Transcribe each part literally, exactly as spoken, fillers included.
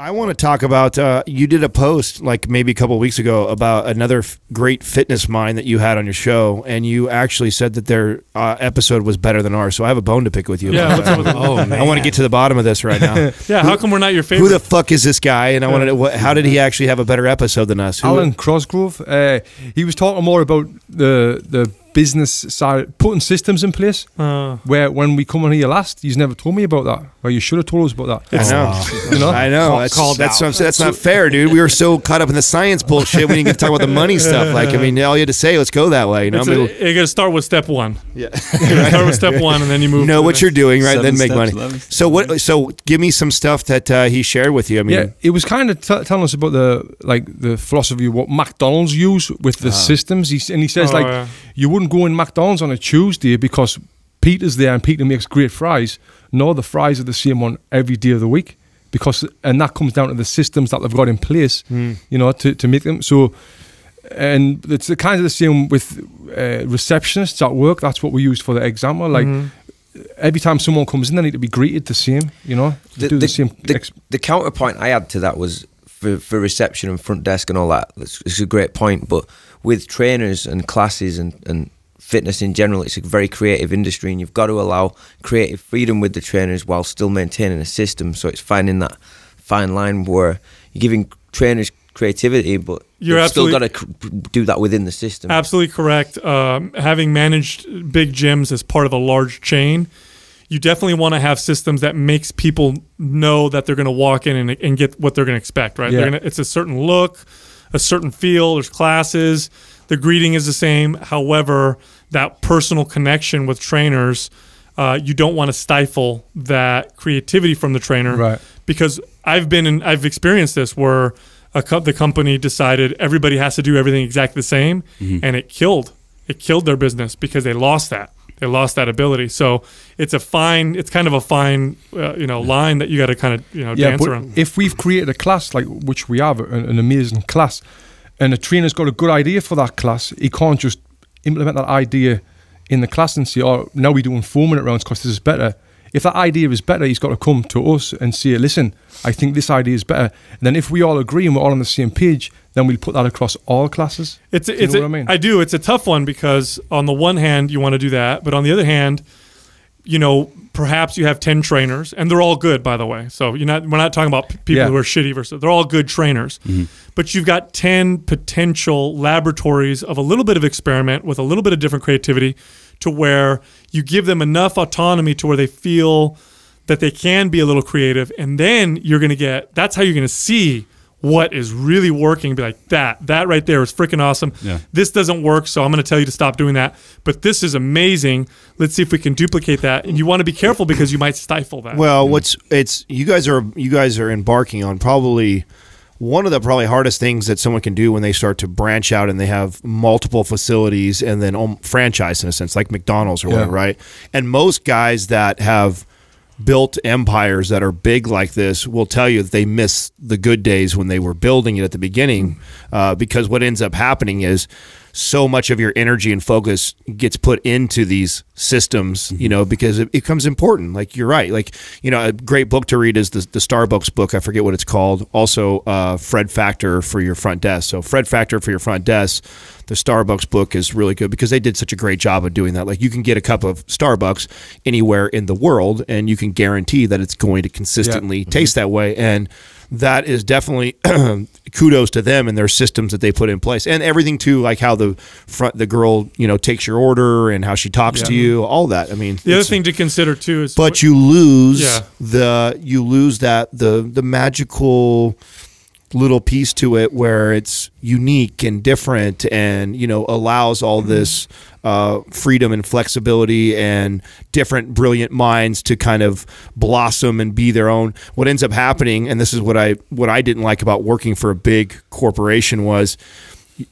I want to talk about, uh, you did a post like maybe a couple of weeks ago about another f great fitness mind that you had on your show, and you actually said that their uh, episode was better than ours, so I have a bone to pick with you. Yeah, what's up with that? Oh, man. I want to get to the bottom of this right now. Yeah, who, how come we're not your favorite? Who the fuck is this guy, and I wanted to, what, how did he actually have a better episode than us? Who Alan Crossgrove, uh, he was talking more about the, the business side, putting systems in place, uh, where when we come on here last, he's never told me about that. Well, you should have told us about that. I know. You know? I know. That's, called that's, what I'm, that's not fair, dude. We were so caught up in the science bullshit. We didn't get to talk about the money stuff. Like, I mean, all you had to say, let's go that way. You know? It's a, you got to start with step one. Yeah. You gotta start with step one, and then you move. Know what you're doing, right? Then make steps, money. eleven. So what? So give me some stuff that uh, he shared with you. I mean, yeah, it was kind of t telling us about the like the philosophy of what McDonald's use with the uh, systems. He, and he says oh, like, yeah. you wouldn't go in McDonald's on a Tuesday because Peter's there and Peter makes great fries. No, the fries are the same on every day of the week. Because, and that comes down to the systems that they've got in place, mm. you know, to, to make them. So, and it's the kind of the same with uh, receptionists at work. That's what we use for the examiner. Like, mm. every time someone comes in, they need to be greeted the same, you know, the, do the, the same. The, the counterpoint I had to that was for, for reception and front desk and all that. It's, it's a great point. But with trainers and classes and, and fitness in general, it's a very creative industry, and you've got to allow creative freedom with the trainers while still maintaining a system. So it's finding that fine line where you're giving trainers creativity, but you've still got to do that within the system. Absolutely correct. Um, having managed big gyms as part of a large chain, you definitely want to have systems that makes people know that they're going to walk in and, and get what they're going to expect, right? Yeah. They're gonna, it's a certain look, a certain feel, there's classes, the greeting is the same. However, that personal connection with trainers, uh, you don't want to stifle that creativity from the trainer. Right. Because I've been in, I've experienced this where a co the company decided everybody has to do everything exactly the same, mm-hmm. and it killed, it killed their business because they lost that. They lost that ability. So it's a fine, it's kind of a fine, uh, you know, line that you got to kind of, you know, yeah, dance but around. If we've created a class like, which we have, an, an amazing class, and a trainer's got a good idea for that class, he can't just implement that idea in the class and say, oh, now we're doing four minute rounds because this is better. If that idea is better, he's got to come to us and say, listen, I think this idea is better. And then if we all agree and we're all on the same page, then we'll put that across all classes. It's, it's, you know what I mean? I do. It's a tough one because on the one hand, you want to do that. But on the other hand, you know, perhaps you have ten trainers, and they're all good, by the way. So you're not, we're not talking about people yeah. who are shitty versus, they're all good trainers. Mm-hmm. But you've got ten potential laboratories of a little bit of experiment with a little bit of different creativity to where you give them enough autonomy to where they feel that they can be a little creative. And then you're going to get, that's how you're going to see what is really working. Be like, that, that right there is freaking awesome. Yeah. This doesn't work, so I'm going to tell you to stop doing that. But this is amazing. Let's see if we can duplicate that. And you want to be careful because you might stifle that. Well, mm-hmm. what's it's you guys are you guys are embarking on probably one of the probably hardest things that someone can do when they start to branch out and they have multiple facilities and then franchise in a sense, like McDonald's or yeah. whatever, right? And most guys that have built empires that are big like this will tell you that they miss the good days when they were building it at the beginning, uh, because what ends up happening is so much of your energy and focus gets put into these systems, you know, because it becomes important. Like, you're right. Like, you know, a great book to read is the, the Starbucks book. I forget what it's called. Also, uh, Fred Factor for Your Front Desk. So Fred Factor for Your Front Desk, the Starbucks book is really good because they did such a great job of doing that. Like, you can get a cup of Starbucks anywhere in the world and you can guarantee that it's going to consistently yeah. taste mm-hmm. that way. And that is definitely kudos to them and their systems that they put in place, and everything too, like how the front the girl you know takes your order and how she talks yeah. to you, all that. I mean, the other thing to consider too is, but you lose yeah. the you lose that the the magical little piece to it where it's unique and different and, you know, allows all this uh, freedom and flexibility and different brilliant minds to kind of blossom and be their own. What ends up happening, and this is what I what I didn't like about working for a big corporation was,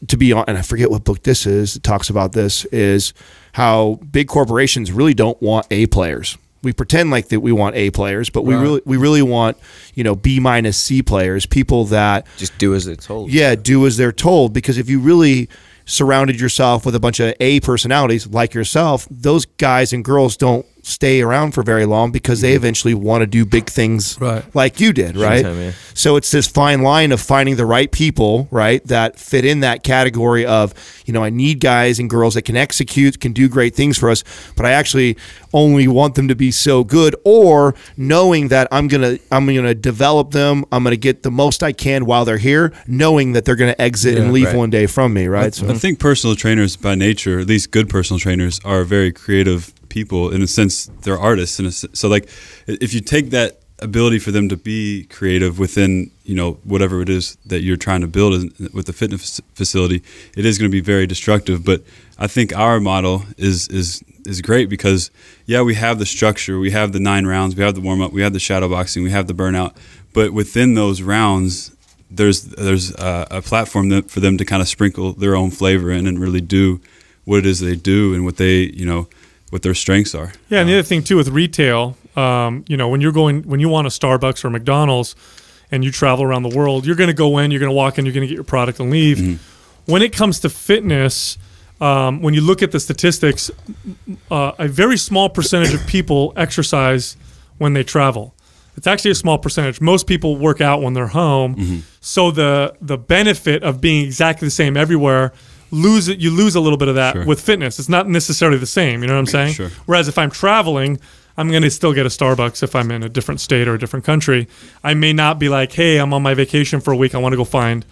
to be on, and I forget what book this is that talks about this, is how big corporations really don't want A players. We pretend like that we want A players, but right. we really we really want, you know, B minus C players, people that just do as they're told. Yeah, do as they're told, because if you really surrounded yourself with a bunch of A personalities like yourself, those guys and girls don't stay around for very long because they eventually want to do big things right. like you did, right? Sometime, yeah. So it's this fine line of finding the right people, right, that fit in that category of, you know, I need guys and girls that can execute, can do great things for us, but I actually only want them to be so good, or knowing that I'm gonna I'm gonna develop them, I'm gonna get the most I can while they're here, knowing that they're gonna exit yeah, and leave right. one day from me, right? I, so, I think personal trainers by nature, at least good personal trainers, are very creative people in a sense. They're artists, in a sense. So like, if you take that ability for them to be creative within, you know, whatever it is that you're trying to build in, with the fitness facility, it is going to be very destructive. But I think our model is is is great because yeah, we have the structure, we have the nine rounds, we have the warm up, we have the shadow boxing, we have the burnout. But within those rounds, there's there's a, a platform that, for them to kind of sprinkle their own flavor in and really do what it is they do and what they, you know, what their strengths are. Yeah, and the other thing too with retail, um, you know, when you're going, when you want a Starbucks or McDonald's and you travel around the world, you're going to go in, you're going to walk in, you're going to get your product and leave. Mm-hmm. When it comes to fitness, um, when you look at the statistics, uh, a very small percentage of people exercise when they travel. It's actually a small percentage. Most people work out when they're home. Mm-hmm. So the the benefit of being exactly the same everywhere, lose it, you lose a little bit of that sure. with fitness. It's not necessarily the same, you know what I'm saying? Sure. Whereas if I'm traveling, I'm going to still get a Starbucks if I'm in a different state or a different country. I may not be like, hey, I'm on my vacation for a week, I want to go find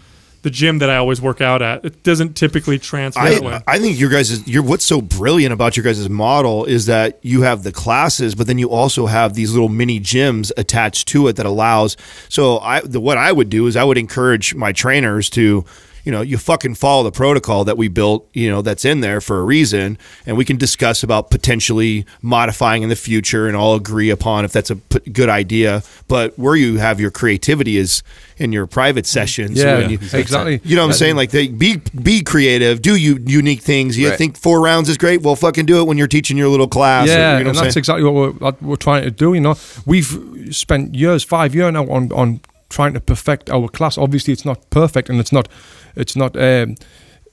the gym that I always work out at. It doesn't typically transfer I, that way. I think your guys, your, what's so brilliant about your guys' model is that you have the classes, but then you also have these little mini gyms attached to it that allows. So I, the, what I would do is I would encourage my trainers to, you know, you fucking follow the protocol that we built, you know, that's in there for a reason. And we can discuss about potentially modifying in the future and all agree upon if that's a p good idea. But where you have your creativity is in your private sessions. Yeah, yeah. You, exactly. You know what I'm that, saying? Like, they be be creative, do you unique things. You right. think four rounds is great? Well, fucking do it when you're teaching your little class. Yeah, or, you know and what that's saying? exactly what we're, we're trying to do. You know, we've spent years, five years now on, on trying to perfect our class. Obviously, it's not perfect and it's not... It's not, um,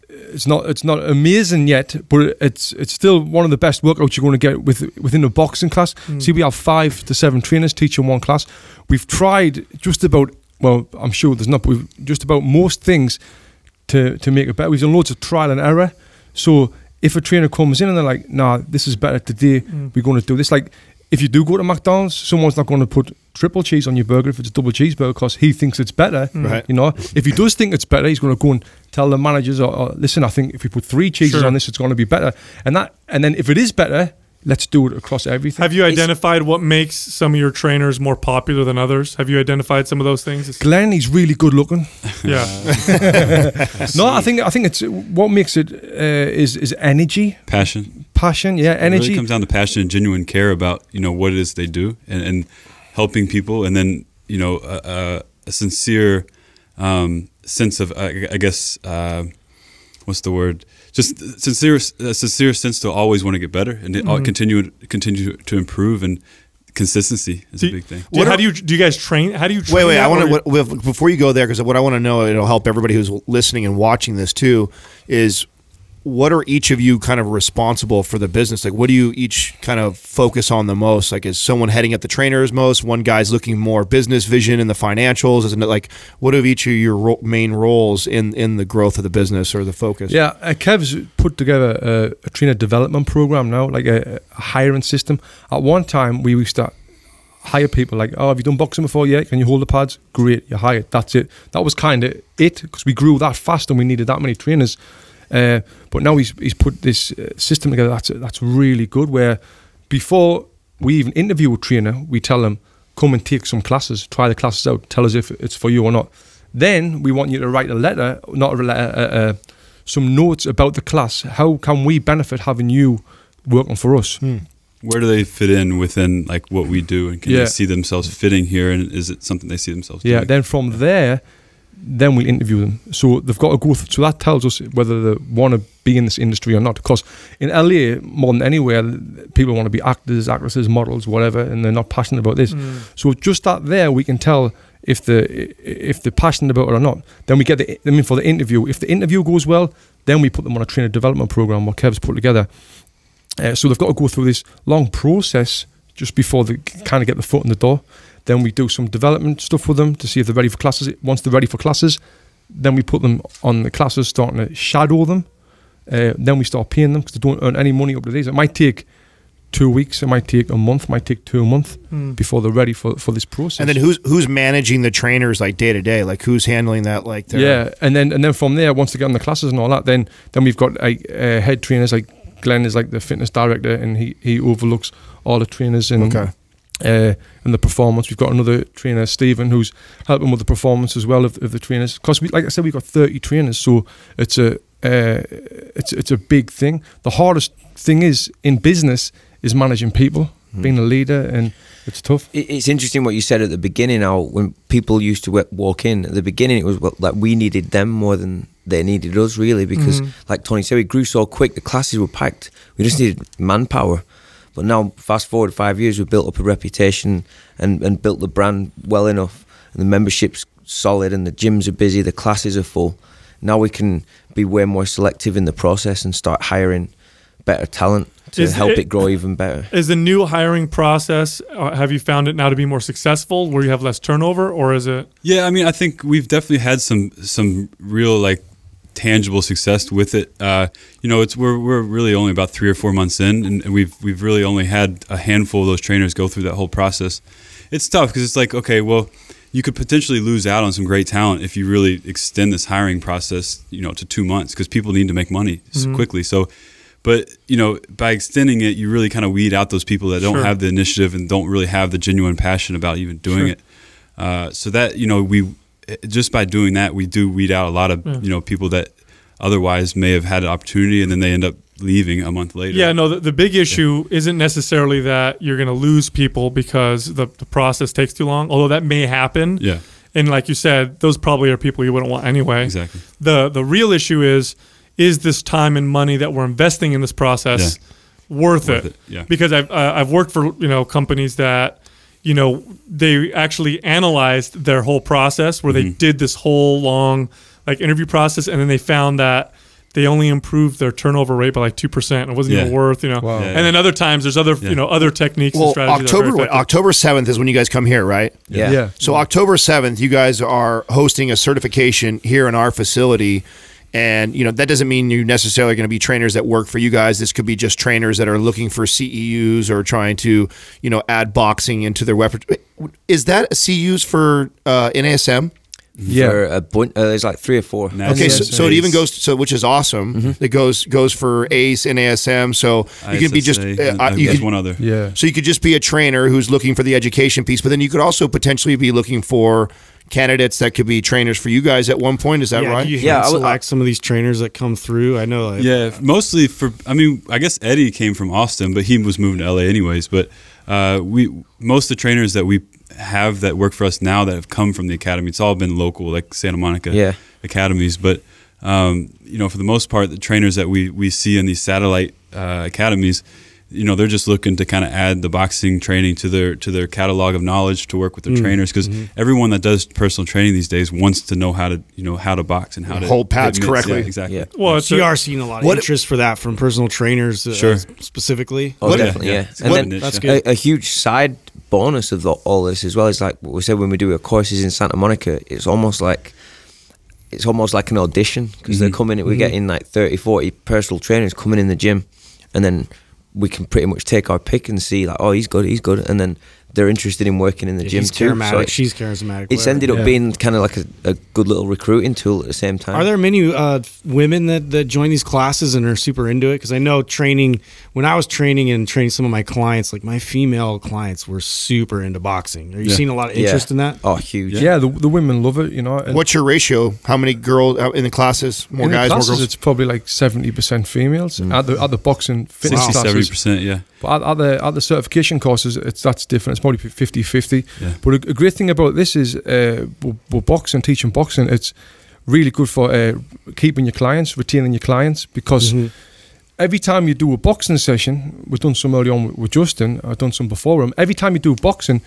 it's not, it's not amazing yet, but it's it's still one of the best workouts you're going to get with within a boxing class. Mm. See, we have five to seven trainers teaching one class. We've tried just about, well, I'm sure there's not, but we've just about most things to to make it better. We've done loads of trial and error. So if a trainer comes in and they're like, "Nah, this is better today," mm. we're going to do this. Like, if you do go to McDonald's, someone's not going to put triple cheese on your burger if it's a double cheeseburger because he thinks it's better. Right. You know, if he does think it's better, he's going to go and tell the managers, or, or "Listen, I think if you put three cheeses sure. on this, it's going to be better." And that, and then if it is better, let's do it across everything. Have you identified what makes some of your trainers more popular than others? Have you identified some of those things? Glenn, he's really good looking. Yeah. No, I think I think it's what makes it uh, is is energy, passion, passion. Yeah, energy. It really comes down to passion and genuine care about, you know, what it is they do and and helping people, and then, you know, a, a sincere um, sense of I, I guess uh, what's the word. Just sincere, a sincere sense to always want to get better and mm-hmm. continue, continue to improve, and consistency is do, a big thing. What, how do you do? You guys train? How do you train? Wait, wait. I want to before you go there, because what I want to know, it'll help everybody who's listening and watching this too, is what are each of you kind of responsible for the business? Like, what do you each kind of focus on the most? Like, is someone heading up the trainers most? One guy's looking more business vision and the financials, isn't it? Like, what are each of your ro main roles in in the growth of the business or the focus? Yeah, uh, Kev's put together a, a trainer development program now, like a, a hiring system. At one time, we used to hire people like, "Oh, have you done boxing before? Yeah, can you hold the pads? Great, you're hired." That's it. That was kind of it because we grew that fast and we needed that many trainers. Uh, but now he's, he's put this uh, system together that's, that's really good, where before we even interview a trainer, we tell them, "Come and take some classes, try the classes out, tell us if it's for you or not." Then we want you to write a letter, not a letter, uh, uh, some notes about the class. How can we benefit having you working for us? Hmm. Where do they fit in within like what we do, and can yeah. they see themselves fitting here, and is it something they see themselves doing? Yeah, then from there... then we interview them. So they've got to go through, so that tells us whether they want to be in this industry or not. Because in L A, more than anywhere, people want to be actors, actresses, models, whatever, and they're not passionate about this. Mm. So just that there, we can tell if the if they're passionate about it or not. Then we get the, them in for the interview. If the interview goes well, then we put them on a trainer development program what Kev's put together. Uh, so they've got to go through this long process just before they kind of get the foot in the door. Then we do some development stuff with them to see if they're ready for classes. Once they're ready for classes, then we put them on the classes, starting to shadow them. Uh, then we start paying them because they don't earn any money up to these. It might take two weeks, it might take a month, might take two months mm. before they're ready for, for this process. And then who's who's managing the trainers like day to day? Like who's handling that? Like their yeah, and then and then from there, once they get on the classes and all that, then then we've got like uh, head trainers. Like Glenn is like the fitness director, and he he overlooks all the trainers and okay. uh, and the performance. We've got another trainer, Stephen, who's helping with the performance as well of, of the trainers. Because we, like I said, we've got thirty trainers, so it's a uh, it's it's a big thing. The hardest thing is in business. Is managing people, mm. being a leader, and it's tough. It's interesting what you said at the beginning, how when people used to walk in, at the beginning it was like we needed them more than they needed us, really, because mm. like Tony said, we grew so quick, the classes were packed. We just needed manpower. But now, fast forward five years, we've built up a reputation and, and built the brand well enough, and the membership's solid, and the gyms are busy, the classes are full. Now we can be way more selective in the process and start hiring better talent to is help it, it grow even better. Is the new hiring process, uh, have you found it now to be more successful where you have less turnover, or is it? Yeah, I mean, I think we've definitely had some some real like tangible success with it. Uh, you know, it's we're, we're really only about three or four months in, and, and we've, we've really only had a handful of those trainers go through that whole process. It's tough because it's like, okay, well, you could potentially lose out on some great talent if you really extend this hiring process, you know, to two months because people need to make money mm-hmm. so quickly. So, but, you know, by extending it, you really kind of weed out those people that don't sure. have the initiative and don't really have the genuine passion about even doing sure. it. Uh, so that, you know, we just by doing that, we do weed out a lot of, yeah. you know, people that otherwise may have had an opportunity and then they end up leaving a month later. Yeah, no, the, the big issue yeah. isn't necessarily that you're going to lose people because the, the process takes too long, although that may happen. Yeah. And like you said, those probably are people you wouldn't want anyway. Exactly. The, the real issue is, is this time and money that we're investing in this process yeah. worth, worth it? it. Yeah. Because I've uh, I've worked for you know companies that you know they actually analyzed their whole process where mm-hmm. they did this whole long like interview process, and then they found that they only improved their turnover rate by like two percent. It wasn't yeah. even worth you know. Wow. Yeah, and yeah. then other times there's other yeah. you know other techniques. Well, and strategies October that are October seventh is when you guys come here, right? Yeah. yeah. yeah. So yeah. October seventh, you guys are hosting a certification here in our facility. And, you know, that doesn't mean you necessarily are going to be trainers that work for you guys. This could be just trainers that are looking for C E Us or trying to, you know, add boxing into their weapon. Is that C E Us for uh, N A S M? Yeah, for a bunch, uh, there's like three or four. N A S M. Okay, so, so it even goes, so which is awesome. Mm-hmm. It goes goes for A C E, N A S M. So you could be just uh, you could, one other. Yeah. So you could just be a trainer who's looking for the education piece, but then you could also potentially be looking for candidates that could be trainers for you guys at one point. Is that yeah, right? You yeah, I would select some of these trainers that come through. I know. Like, yeah, mostly for. I mean, I guess Eddie came from Austin, but he was moving to L A anyways. But uh, we most of the trainers that we have that work for us now that have come from the academy, it's all been local, like Santa Monica yeah. academies. But um, you know, for the most part, the trainers that we we see in these satellite uh, academies, you know, they're just looking to kind of add the boxing training to their to their catalog of knowledge to work with their mm. trainers, because mm -hmm. everyone that does personal training these days wants to know how to you know how to box and how yeah, to hold pads correctly. Yeah, exactly. Yeah. Well, so you are seeing a lot of what, interest for that from personal trainers, uh, sure. specifically. Oh, what, definitely. Yeah, yeah. And what, then that's good. A, a huge side bonus of the, all this as well is like what we said when we do our courses in Santa Monica. It's almost like it's almost like an audition because mm -hmm. they're coming. We're mm -hmm. getting like thirty, forty personal trainers coming in the gym, and then we can pretty much take our pick and see like, oh, he's good, he's good, and then they're interested in working in the yeah, gym he's too. So it's, she's charismatic. It's ended up yeah. being kind of like a, a good little recruiting tool at the same time. Are there many uh, women that, that join these classes and are super into it? Because I know training, when I was training and training some of my clients, like my female clients were super into boxing. Are you yeah. seeing a lot of interest yeah. in that? Oh, huge. Yeah, yeah the, the women love it. You know. And what's your ratio? How many girls in the classes? More in guys, the classes, more girls? It's probably like seventy percent females mm. at the at the boxing fitness wow. classes. seventy percent, yeah. But at, at the at the certification courses, it's that's different. It's probably fifty fifty. Yeah. But a, a great thing about this is uh, we're, we're boxing, teaching boxing. It's really good for uh, keeping your clients, retaining your clients, because mm-hmm. every time you do a boxing session, we've done some early on with, with Justin, I've done some before him, every time you do boxing,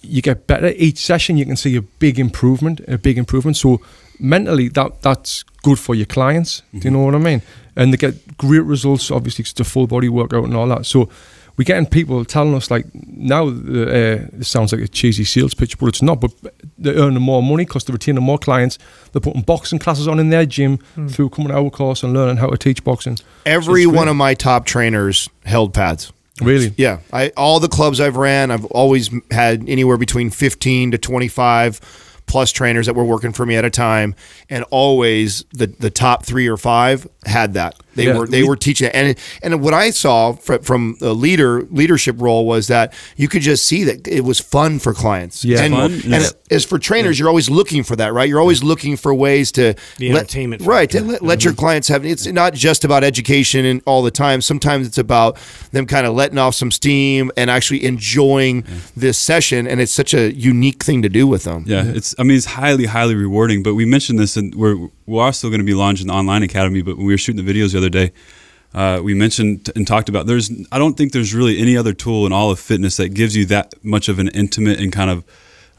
you get better. Each session you can see a big improvement, a big improvement. So mentally that that's good for your clients. Mm-hmm. Do you know what I mean? And they get great results, obviously, because it's a full body workout and all that. So we're getting people telling us, like, now, uh, it sounds like a cheesy sales pitch, but it's not. But they're earning more money because they're retaining more clients. They're putting boxing classes on in their gym mm. through coming to our course and learning how to teach boxing. Every so one of my top trainers held pads. Really? Yeah. I, all the clubs I've ran, I've always had anywhere between fifteen to twenty-five plus trainers that were working for me at a time, and always the the top three or five had that. They yeah, were they we, were teaching it. and and what I saw from, from the leader leadership role was that you could just see that it was fun for clients. Yeah, and, fun. and yes. as for trainers, yeah. you're always looking for that, right? You're always looking for ways to the let, entertainment, right? To let, let mm-hmm. your clients have. It's not just about education and all the time. Sometimes it's about them kind of letting off some steam and actually enjoying yeah. this session. And it's such a unique thing to do with them. Yeah, it's. I mean, it's highly, highly rewarding. But we mentioned this, and we're we are still going to be launching the online academy. But when we were shooting the videos the other day, uh, we mentioned and talked about there's. I don't think there's really any other tool in all of fitness that gives you that much of an intimate and kind of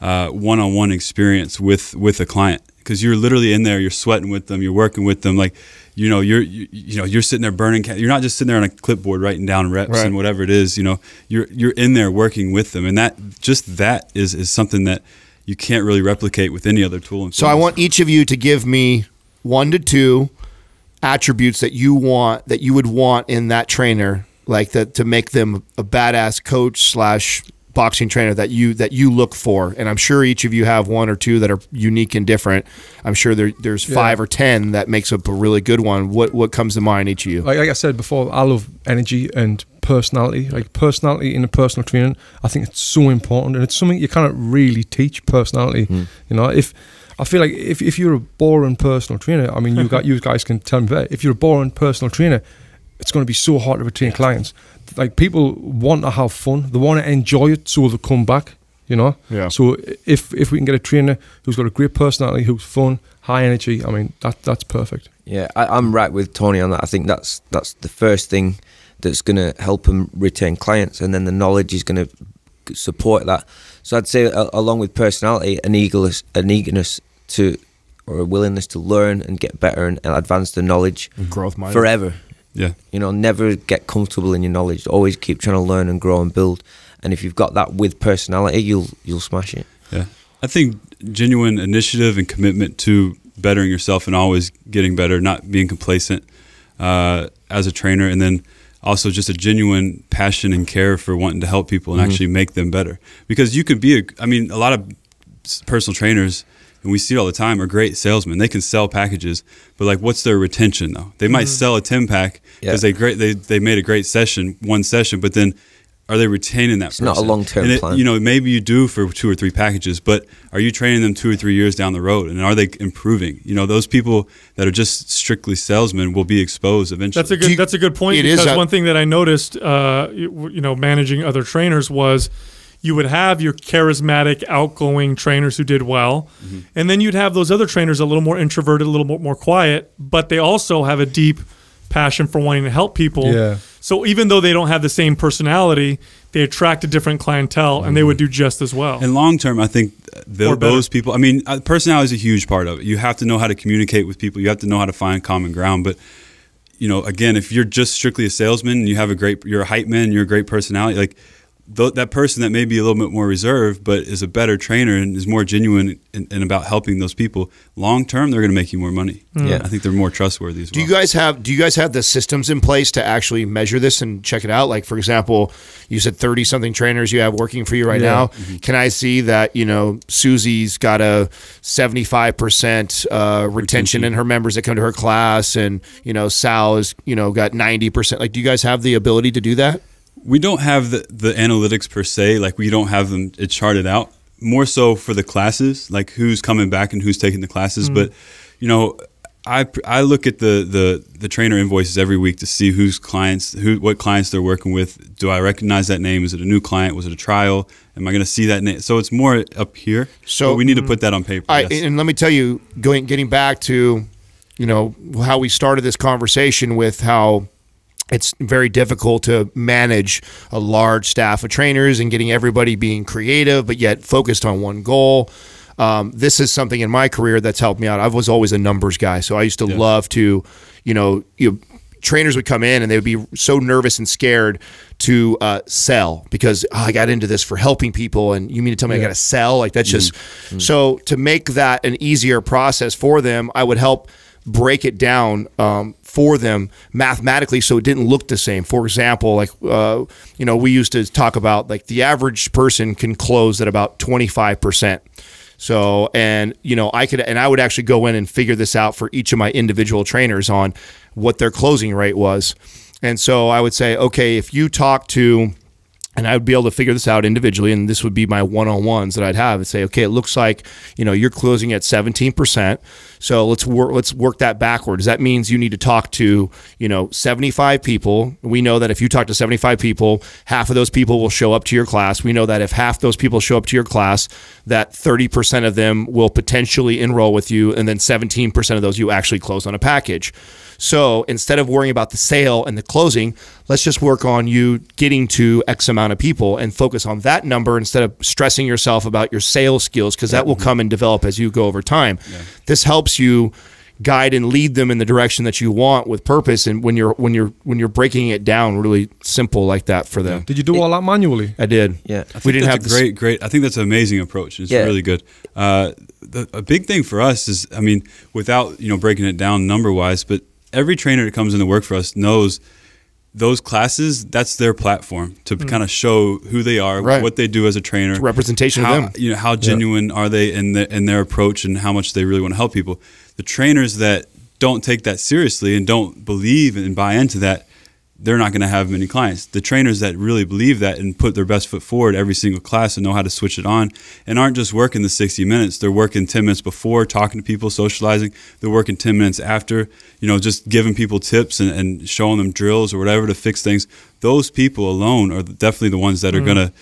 uh, one-on-one experience with with a client, because you're literally in there, you're sweating with them, you're working with them, like you know, you're you, you know, you're sitting there burning. You're not just sitting there on a clipboard writing down reps right. and whatever it is. You know, you're you're in there working with them, and that just that is is something that you can't really replicate with any other tool. So I want each of you to give me one to two attributes that you want, that you would want in that trainer, like that, to make them a badass coach slash boxing trainer that you that you look for. And I'm sure each of you have one or two that are unique and different. I'm sure there, there's yeah. five or ten that makes up a really good one. What what comes to mind, each of you? Like, like I said before, I love energy and personality, like personality in a personal training. I think it's so important, and it's something you cannot really teach. Personality, mm. you know. If I feel like if if you're a boring personal trainer, I mean, you got you guys can tell me that. If you're a boring personal trainer, it's going to be so hard to retain clients. Like, people want to have fun, they want to enjoy it, so they'll come back. You know. Yeah. So if if we can get a trainer who's got a great personality, who's fun, high energy, I mean, that that's perfect. Yeah, I, I'm right with Tony on that. I think that's that's the first thing that's going to help them retain clients, and then the knowledge is going to support that. So I'd say, uh, along with personality, an eagerness, an eagerness to, or a willingness to learn and get better and, and advance the knowledge, and growth mindset forever. Yeah, you know, never get comfortable in your knowledge. Always keep trying to learn and grow and build. And if you've got that with personality, you'll you'll smash it. Yeah, I think genuine initiative and commitment to bettering yourself and always getting better, not being complacent uh, as a trainer, and then also just a genuine passion and care for wanting to help people and mm-hmm. actually make them better. Because you could be, a, I mean, a lot of personal trainers, and we see it all the time, are great salesmen. They can sell packages, but like, what's their retention though? They might mm-hmm. sell a ten pack because yeah. they great they, they made a great session, one session, but then are they retaining that it's person? Not a long-term and it, plan. You know, maybe you do for two or three packages, but are you training them two or three years down the road, and are they improving? You know, those people that are just strictly salesmen will be exposed eventually. That's a good, you, that's a good point, because a, one thing that I noticed, uh, you, you know, managing other trainers was you would have your charismatic, outgoing trainers who did well, mm-hmm. and then you'd have those other trainers a little more introverted, a little more, more quiet, but they also have a deep passion for wanting to help people. Yeah. So even though they don't have the same personality, they attract a different clientele, and they would do just as well. And long term, I think those people, I mean, personality is a huge part of it. You have to know how to communicate with people. You have to know how to find common ground. But, you know, again, if you're just strictly a salesman and you have a great, you're a hype man, you're a great personality, like th that person that may be a little bit more reserved but is a better trainer and is more genuine and about helping those people, long term they're going to make you more money. Mm. Yeah, I think they're more trustworthy as well. Do you guys have do you guys have the systems in place to actually measure this and check it out? Like, for example, you said thirty something trainers you have working for you right yeah. now. Mm-hmm. Can I see that, you know, Susie's got a seventy-five percent uh, retention, retention in her members that come to her class, and, you know, Sal is, you know, got ninety percent. Like, do you guys have the ability to do that? We don't have the, the analytics per se, like we don't have them it charted out, more so for the classes, like who's coming back and who's taking the classes. Mm. But, you know, I, I look at the, the, the trainer invoices every week to see whose clients, who, what clients they're working with. Do I recognize that name? Is it a new client? Was it a trial? Am I going to see that name? So it's more up here. So but we need mm, to put that on paper. I, yes. And let me tell you, going, getting back to, you know, how we started this conversation with how it's very difficult to manage a large staff of trainers and getting everybody being creative, but yet focused on one goal. um, this is something in my career that's helped me out. I was always a numbers guy, so I used to yeah. love to, you know, you know, trainers would come in and they would be so nervous and scared to uh, sell because oh, I got into this for helping people, and you mean to tell me yeah. I got to sell? Like that's just mm-hmm. so to make that an easier process for them, I would help break it down um, for them mathematically so it didn't look the same. For example, like uh, you know, we used to talk about like the average person can close at about twenty-five percent. So, and you know, I could, and I would actually go in and figure this out for each of my individual trainers on what their closing rate was. And so I would say, okay, if you talk to, and I would be able to figure this out individually, and this would be my one-on-ones that I'd have, and say, okay, it looks like, you know, you're closing at seventeen percent. So let's work, let's work that backwards. That means you need to talk to, you know, seventy-five people. We know that if you talk to seventy-five people, half of those people will show up to your class. We know that if half those people show up to your class, that thirty percent of them will potentially enroll with you, and then seventeen percent of those you actually close on a package. So instead of worrying about the sale and the closing, let's just work on you getting to X amount of people and focus on that number instead of stressing yourself about your sales skills, because that will come and develop as you go over time. Yeah. This helps you guide and lead them in the direction that you want with purpose, and when you're when you're when you're breaking it down really simple like that for them. Yeah. Did you do all that manually? I did. Yeah, I we didn't have a great, great. I think that's an amazing approach. It's yeah. really good. Uh, the, a big thing for us is, I mean, without you know breaking it down number wise, but every trainer that comes in to work for us knows those classes, that's their platform to mm. kind of show who they are, right. what they do as a trainer. It's a representation how, of them. You know, how genuine yeah. are they in, the, in their approach and how much they really want to help people. The trainers that don't take that seriously and don't believe and buy into that, they're not going to have many clients. The trainers that really believe that and put their best foot forward every single class and know how to switch it on and aren't just working the sixty minutes, they're working ten minutes before, talking to people, socializing. They're working ten minutes after, you know, just giving people tips and, and showing them drills or whatever to fix things. Those people alone are definitely the ones that are mm. going to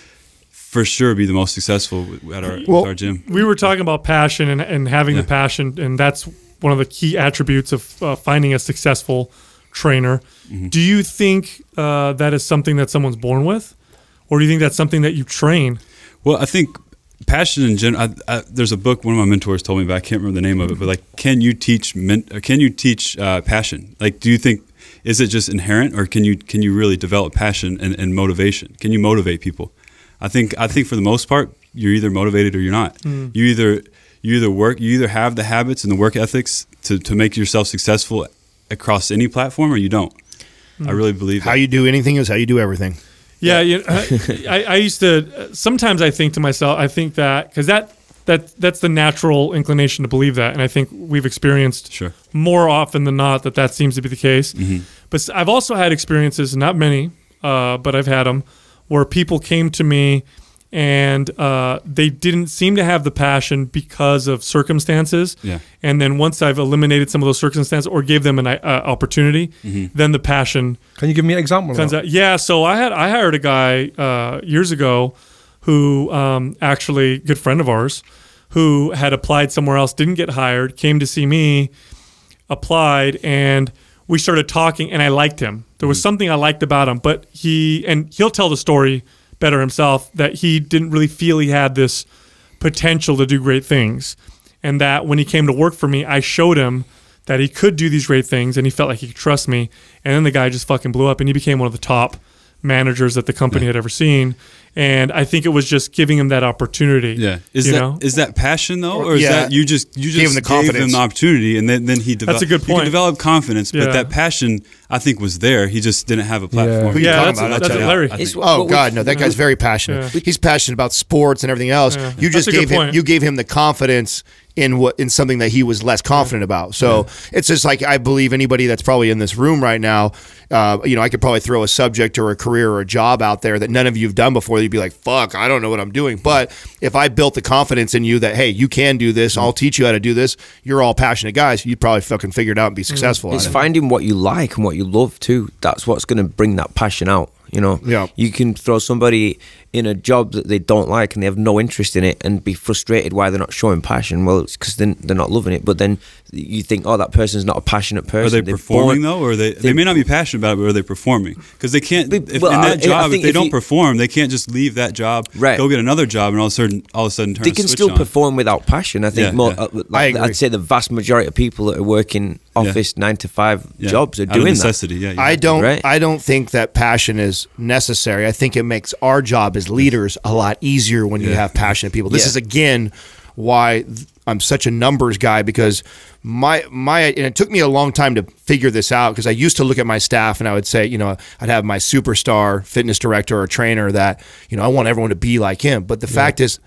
for sure be the most successful at our, well, our gym. We were talking about passion and, and having yeah. the passion, and that's one of the key attributes of uh, finding a successful trainer. Mm-hmm. Do you think uh, that is something that someone's born with, or do you think that's something that you train? Well, I think passion in general. I, I, there's a book one of my mentors told me about. I can't remember the name of it, but like, can you teach? Men, can you teach uh, passion? Like, do you think is it just inherent, or can you can you really develop passion and, and motivation? Can you motivate people? I think I think for the most part, you're either motivated or you're not. Mm. You either you either work. You either have the habits and the work ethics to to make yourself successful across any platform, or you don't. Mm. I really believe that. How you do anything is how you do everything. Yeah, yeah. You know, I, I used to, sometimes I think to myself, I think that, because that, that, that's the natural inclination to believe that, and I think we've experienced sure. more often than not that that seems to be the case. Mm-hmm. But I've also had experiences, not many, uh, but I've had them, where people came to me and uh, they didn't seem to have the passion because of circumstances. Yeah. And then once I've eliminated some of those circumstances or gave them an uh, opportunity, mm-hmm. then the passion. Can you give me an example? Yeah. So I had I hired a guy uh, years ago who um, actually good friend of ours who had applied somewhere else, didn't get hired, came to see me, applied, and we started talking. And I liked him. There was mm-hmm. something I liked about him, but he and he'll tell the story better himself, that he didn't really feel he had this potential to do great things. And that when he came to work for me, I showed him that he could do these great things and he felt like he could trust me. And then the guy just fucking blew up and he became one of the top managers that the company yeah. had ever seen. And I think it was just giving him that opportunity. Yeah. Is, you that, know? is that passion though? Or is yeah. that you just, you just gave him the confidence. Gave him the opportunity and then, then he developed. That's a good point. You can develop confidence, yeah. but that passion I think was there. He just didn't have a platform. Yeah, Who are you yeah talking that's, about? A, that's hilarious. Oh God, no, that guy's very passionate. Yeah. He's passionate about sports and everything else. Yeah. You just gave him, point. you gave him the confidence in what in something that he was less confident yeah. about. So yeah. it's just like, I believe anybody that's probably in this room right now, uh, you know, I could probably throw a subject or a career or a job out there that none of you've done before. You'd be like, fuck, I don't know what I'm doing. But if I built the confidence in you that, hey, you can do this, I'll teach you how to do this, you're all passionate guys, you'd probably fucking figure it out and be successful. It's finding what you like and what you love too. That's what's going to bring that passion out. You know, yeah. you can throw somebody in a job that they don't like and they have no interest in it and be frustrated why they're not showing passion. Well, it's because then they're not loving it. But then you think, oh, that person's not a passionate person. Are they performing though? Or are they, they may not be passionate about it, but are they performing? Because they can't, if, in that job, if they don't perform, they can't just leave that job, right, go get another job, and all of a sudden, all of a sudden turn the switch on. They can still perform without passion. I think more, like, I'd say the vast majority of people that are working office yeah. nine to five yeah. jobs are doing necessity. That. Yeah, I don't. Right? I don't think that passion is necessary. I think it makes our job as leaders a lot easier when yeah. you have passionate people. This yeah. is again why I'm such a numbers guy, because my my and it took me a long time to figure this out, because I used to look at my staff and I would say, you know, I'd have my superstar fitness director or trainer that, you know, I want everyone to be like him, but the yeah. fact is,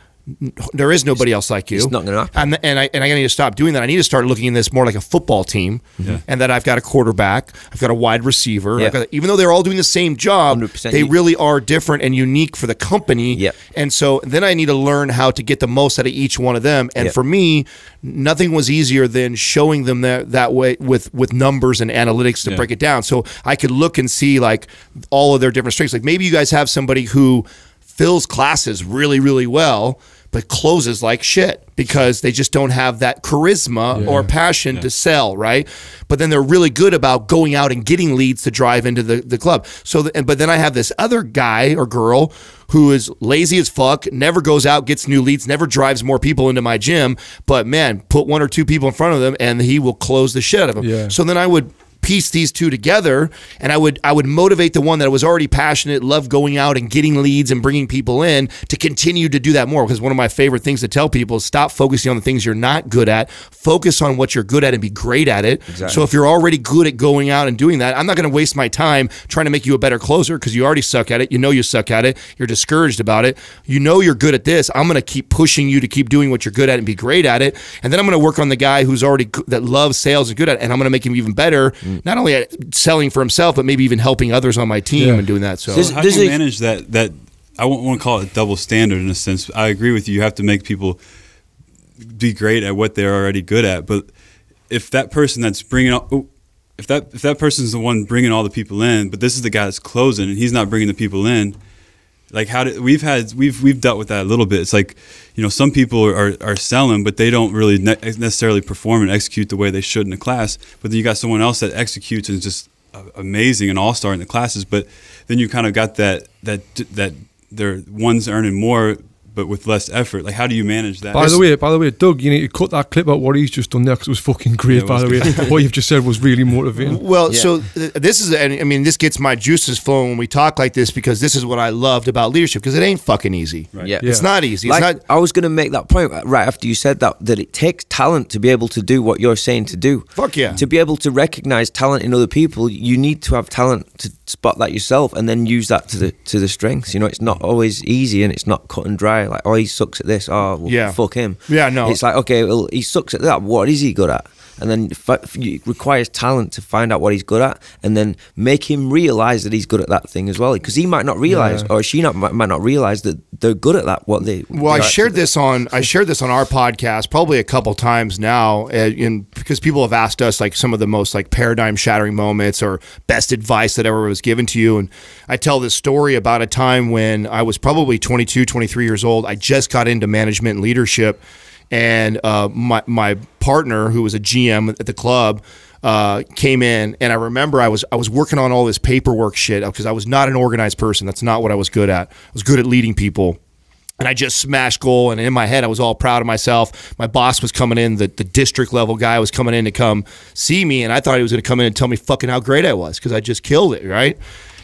there is nobody else like you. It's not gonna happen. And, and I and I need to stop doing that. I need to start looking at this more like a football team, yeah. and that I've got a quarterback, I've got a wide receiver. Yeah. I've got, even though they're all doing the same job, one hundred percent they really are different and unique for the company. Yeah. And so then I need to learn how to get the most out of each one of them. And yeah. for me, nothing was easier than showing them that that way with with numbers and analytics to yeah. break it down, so I could look and see like all of their different strengths. Like maybe you guys have somebody who fills classes really, really well, but closes like shit because they just don't have that charisma yeah. or passion yeah. to sell, right? But then they're really good about going out and getting leads to drive into the, the club. So, the, but then I have this other guy or girl who is lazy as fuck, never goes out, gets new leads, never drives more people into my gym, but man, put one or two people in front of them and he will close the shit out of them. Yeah. So then I would piece these two together, and I would I would motivate the one that was already passionate, loved going out and getting leads and bringing people in, to continue to do that more. Because one of my favorite things to tell people is stop focusing on the things you're not good at, focus on what you're good at and be great at it. Exactly. So if you're already good at going out and doing that, I'm not going to waste my time trying to make you a better closer, because you already suck at it, you know you suck at it, you're discouraged about it, you know you're good at this. I'm going to keep pushing you to keep doing what you're good at and be great at it, and then I'm going to work on the guy who's already that loves sales and good at it, and I'm going to make him even better. Not only at selling for himself, but maybe even helping others on my team yeah. and doing that. So, so how do you manage that? That I won't want to call it double standard in a sense. I agree with you. You have to make people be great at what they're already good at. But if that person that's bringing up, if that if that person's the one bringing all the people in, but this is the guy that's closing and he's not bringing the people in, like how did we've had we've we've dealt with that a little bit. It's like, you know, some people are are selling, but they don't really ne necessarily perform and execute the way they should in the class. But then you got someone else that executes and is just amazing and all-star in the classes. But then you kind of got that that that they're one's earning more but with less effort. Like, how do you manage that? By the way, by the way, Doug, you need to cut that clip out what he's just done there, because it was fucking great. Yeah, by the way, what you've just said was really motivating. Well, yeah. so th this is, I mean, this gets my juices flowing when we talk like this, because this is what I loved about leadership, because it ain't fucking easy. Right. Yeah. yeah, it's not easy. It's like, not. I was going to make that point right after you said that, that it takes talent to be able to do what you're saying to do. Fuck yeah. To be able to recognize talent in other people, you need to have talent to spot that yourself and then use that to the to the strengths. You know, it's not always easy and it's not cut and dry. Like, oh, he sucks at this. Oh, well, yeah. fuck him. Yeah, no. It's like, okay, well, he sucks at that. What is he good at? And then it requires talent to find out what he's good at, and then make him realize that he's good at that thing as well, because he might not realize, yeah. or she not might not realize that they're good at that. What they well, I shared this on I shared this on our podcast probably a couple times now, and, and because people have asked us like some of the most like paradigm shattering moments or best advice that ever was given to you, and I tell this story about a time when I was probably twenty-two, twenty-three years old. I just got into management and leadership. And uh, my, my partner, who was a G M at the club, uh, came in, and I remember I was I was working on all this paperwork shit, because I was not an organized person. That's not what I was good at. I was good at leading people. And I just smashed goal, and in my head, I was all proud of myself. My boss was coming in, the, the district level guy was coming in to come see me, and I thought he was going to come in and tell me fucking how great I was, because I just killed it, right?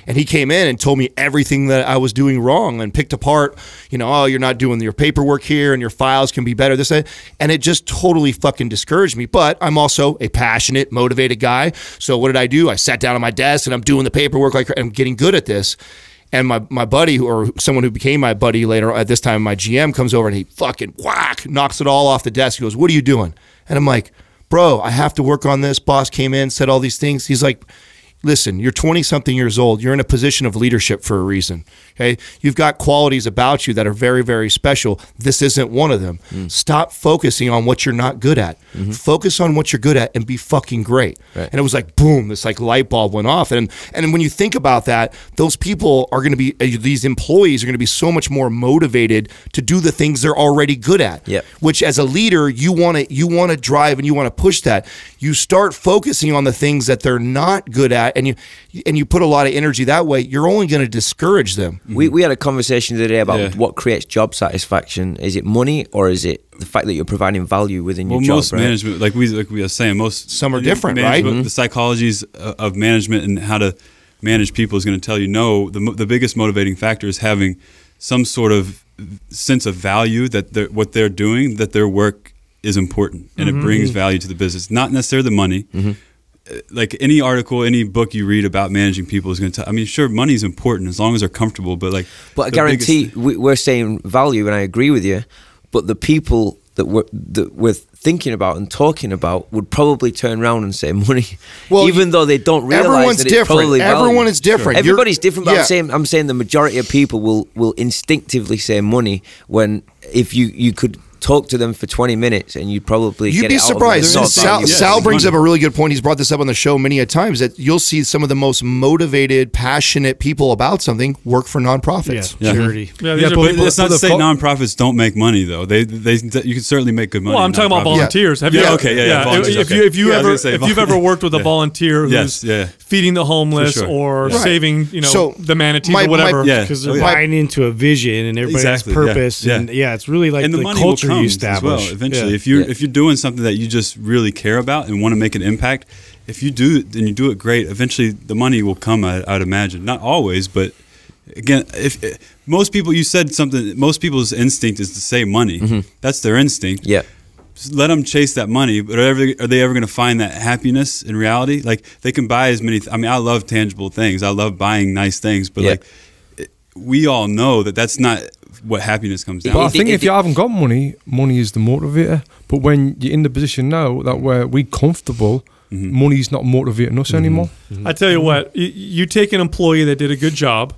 And he came in and told me everything that I was doing wrong and picked apart, you know, oh, you're not doing your paperwork here and your files can be better, this, that. And it just totally fucking discouraged me. But I'm also a passionate, motivated guy. So what did I do? I sat down at my desk and I'm doing the paperwork, like I'm getting good at this. And my, my buddy, or someone who became my buddy later, at this time my G M, comes over and he fucking whack, knocks it all off the desk. He goes, what are you doing? And I'm like, bro, I have to work on this. Boss came in, said all these things. He's like, listen, you're twenty something years old. You're in a position of leadership for a reason. Okay. You've got qualities about you that are very, very special. This isn't one of them. Mm. Stop focusing on what you're not good at. Mm-hmm. Focus on what you're good at and be fucking great. Right. And it was like, boom, this like light bulb went off. And, and when you think about that, those people are going to be, these employees are going to be so much more motivated to do the things they're already good at, yep. which as a leader, you want to, you want to drive and you want to push that. You start focusing on the things that they're not good at, and you and you put a lot of energy that way, you're only going to discourage them. We, we had a conversation today about yeah. what creates job satisfaction. Is it money or is it the fact that you're providing value within well, your job? Most right? management, like we, like we were saying, most some are different, right? Mm-hmm. The psychologies of management and how to manage people is going to tell you no. The, the biggest motivating factor is having some sort of sense of value that they're, what they're doing, that their work is important and mm-hmm. it brings value to the business, not necessarily the money. Mm-hmm. Like any article, any book you read about managing people is going to tell, I mean, sure, money is important as long as they're comfortable, but like... But I guarantee biggest... we're saying value, and I agree with you, but the people that we're, that we're thinking about and talking about would probably turn around and say money, well, even though they don't realize everyone's that it's different. Probably Everyone value. is different. Sure. Everybody's You're, different, but yeah. I'm, saying, I'm saying the majority of people will, will instinctively say money when if you, you could... talk to them for twenty minutes and you'd probably you'd get be it out surprised. Sal, Sal, yeah, Sal brings up a really good point. He's brought this up on the show many a times, that you'll see some of the most motivated, passionate people about something work for nonprofits. Yeah, yeah. charity. Yeah, yeah, but it's not to say nonprofits don't make money though. They, they, they you can certainly make good money. Well, I'm talking about volunteers. Yeah. Have you? Yeah, okay, yeah, yeah. Volunteers, if okay. you, if you yeah, ever, if you've ever worked with a yeah. volunteer who's yes, yeah. feeding the homeless sure. or yeah. saving, you know, so the manatees or whatever, because they're buying into a vision and everybody has purpose, and yeah, it's really like the culture. You as well eventually yeah. if you're yeah. if you're doing something that you just really care about and want to make an impact, if you do then you do it great, eventually the money will come. I, I'd imagine not always, but again, if, if most people, you said something, most people's instinct is to say money. Mm-hmm. That's their instinct. Yeah, just let them chase that money, but are they, are they ever going to find that happiness in reality? Like they can buy as many th I mean, I love tangible things, I love buying nice things, but yeah. like it, we all know that that's not what happiness comes down. But I think if you haven't got money, money is the motivator. But when you're in the position now that where we're comfortable, mm-hmm. money's not motivating us mm-hmm. anymore. Mm-hmm. I tell you what, you take an employee that did a good job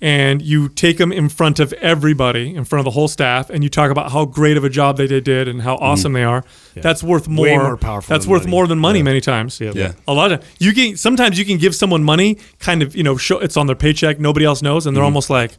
and you take them in front of everybody, in front of the whole staff, and you talk about how great of a job they did and how awesome mm-hmm. they are. Yeah. That's worth more. Way more powerful. That's worth money. more than money yeah. many times. Yeah. yeah, a lot of you can. Sometimes you can give someone money, kind of you know, show, it's on their paycheck. Nobody else knows, and they're mm-hmm. almost like,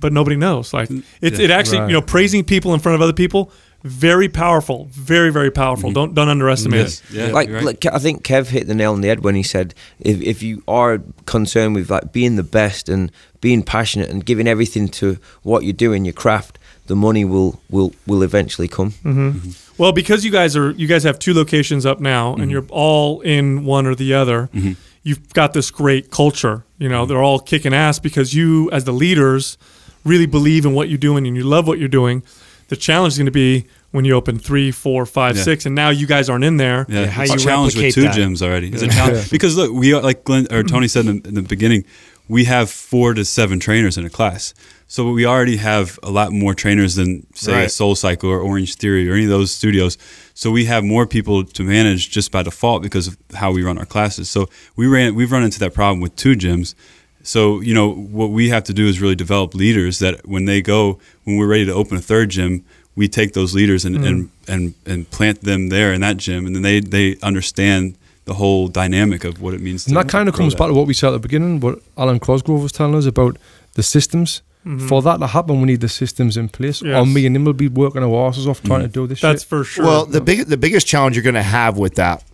but nobody knows. Like it's yeah. it actually right. you know, praising people in front of other people, very powerful, very very powerful. Mm-hmm. Don't don't underestimate yes. it. Yeah, like, right. like I think Kev hit the nail on the head when he said if if you are concerned with like being the best and being passionate and giving everything to what you do in your craft, the money will will will eventually come. Mm-hmm. Mm-hmm. Well, because you guys are you guys have two locations up now, mm-hmm. and you're all in one or the other. Mm-hmm. You've got this great culture. You know, mm-hmm. they're all kicking ass because you, as the leaders, really believe in what you're doing and you love what you're doing. The challenge is going to be when you open three, four, five, yeah. six, and now you guys aren't in there. Yeah, yeah. How you challenge with two that. gyms already? It's a challenge because look, we are like Glenn or Tony said in, in the beginning. We have four to seven trainers in a class. So we already have a lot more trainers than, say, right. SoulCycle or Orange Theory or any of those studios. So we have more people to manage just by default because of how we run our classes. So we ran, we've run into that problem with two gyms. So, you know, what we have to do is really develop leaders that when they go, when we're ready to open a third gym, we take those leaders and, mm. and, and, and plant them there in that gym, and then they, they understand the whole dynamic of what it means. And to that kind of comes that. back to what we said at the beginning, what Alan Crossgrove was telling us about the systems. Mm-hmm. For that to happen, we need the systems in place, yes. or me and him will be working our asses off trying mm-hmm. to do this That's shit. for sure. Well, the, big, the biggest challenge you're going to have with that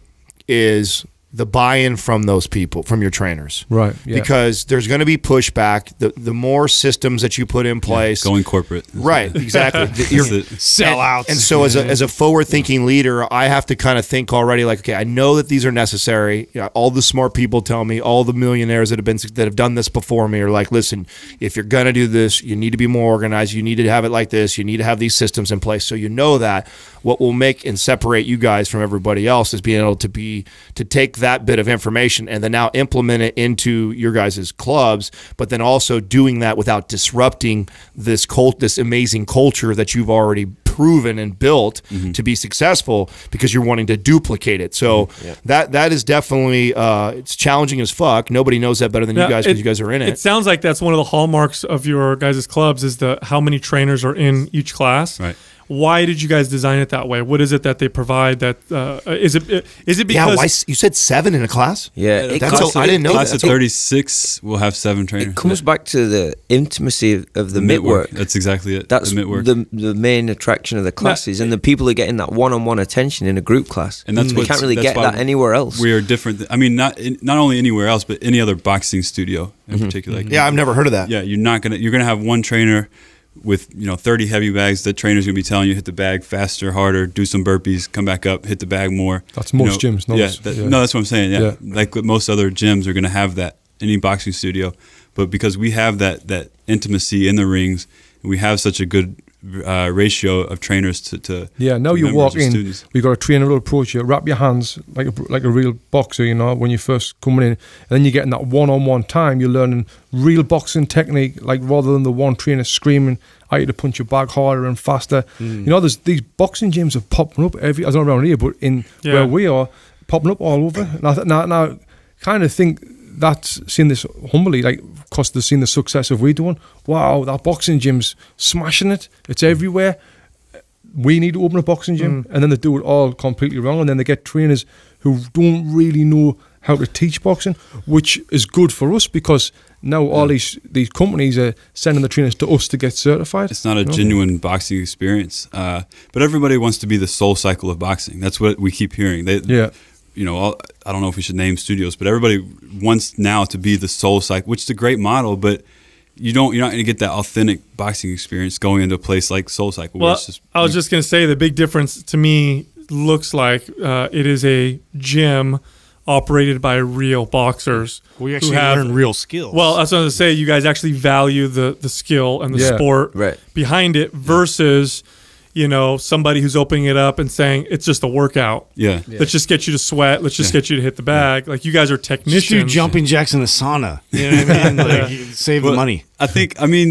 is the buy-in from those people, from your trainers. Right. Yeah. Because there's going to be pushback. The, the more systems that you put in place. Yeah, going corporate. Right, exactly. You're, sell out. And, and so as a, as a forward-thinking yeah. leader, I have to kind of think already like, okay, I know that these are necessary. You know, all the smart people tell me, all the millionaires that have, been, that have done this before me are like, listen, if you're going to do this, you need to be more organized. You need to have it like this. You need to have these systems in place. So you know that what will make and separate you guys from everybody else is being able to be, to take that bit of information and then now implement it into your guys' clubs, but then also doing that without disrupting this cult, this amazing culture that you've already proven and built mm-hmm. to be successful because you're wanting to duplicate it. So mm-hmm. yeah. that that is definitely uh, it's challenging as fuck. Nobody knows that better than now, you guys because you guys are in it. It sounds like that's one of the hallmarks of your guys' clubs is the how many trainers are in each class. Right. Why did you guys design it that way? What is it that they provide? That uh, is it? Is it because yeah? Why, you said seven in a class? Yeah, it that's comes, all, I didn't know. Class that. Of thirty-six, we'll have seven trainers. It comes back to the intimacy of, of the, the mitt work. work. That's exactly it. That's the mitt work. The, the main attraction of the classes, yeah. and the people are getting that one-on-one -on -one attention in a group class, and that's mm. what can't really get that anywhere else. We are different. I mean, not in, not only anywhere else, but any other boxing studio in mm-hmm. particular. Mm-hmm. Yeah, I've never heard of that. Yeah, you're not gonna you're gonna have one trainer with, you know, thirty heavy bags. The trainer's going to be telling you, hit the bag faster, harder, do some burpees, come back up, hit the bag more. That's most you know, gyms. Not yeah, most, that, yeah. No, that's what I'm saying. Yeah. yeah. Like most other gyms are going to have that, any boxing studio. But because we have that, that intimacy in the rings, and we have such a good uh, ratio of trainers to, to yeah, now you walk in, students. We've got a trainer approach. You wrap your hands like a, like a real boxer, you know, when you're first coming in. And then you're getting that one-on-one time. You're learning real boxing technique, like rather than the one trainer screaming, I had to punch your bag harder and faster. Mm. You know, there's these boxing gyms are popping up every, I don't know around here, but in yeah. where we are, popping up all over. And I, th now, now, kind of think that's, seeing this humbly, like, because they've seen the success of we doing, wow, that boxing gym's smashing it. It's everywhere. We need to open a boxing gym. Mm. And then they do it all completely wrong. And then they get trainers who don't really know how to teach boxing, which is good for us because now all yeah. these these companies are sending the trainers to us to get certified. It's not a no. genuine boxing experience, uh, but everybody wants to be the SoulCycle of boxing. That's what we keep hearing. They, yeah, you know, all, I don't know if we should name studios, but everybody wants now to be the SoulCycle, which is a great model, but you don't you're not going to get that authentic boxing experience going into a place like SoulCycle. Well, just, I was just going to say the big difference to me looks like uh, it is a gym operated by real boxers. We actually who have, learn real skills. Well, that's what I was going to say. You guys actually value the, the skill and the yeah, sport right. behind it versus, you know, somebody who's opening it up and saying, it's just a workout. Yeah. yeah. Let's just get you to sweat. Let's just yeah. get you to hit the bag. Yeah. Like, you guys are technicians. Just do jumping jacks in the sauna. You know what I mean? Like, yeah. Save but the money. I think, I mean,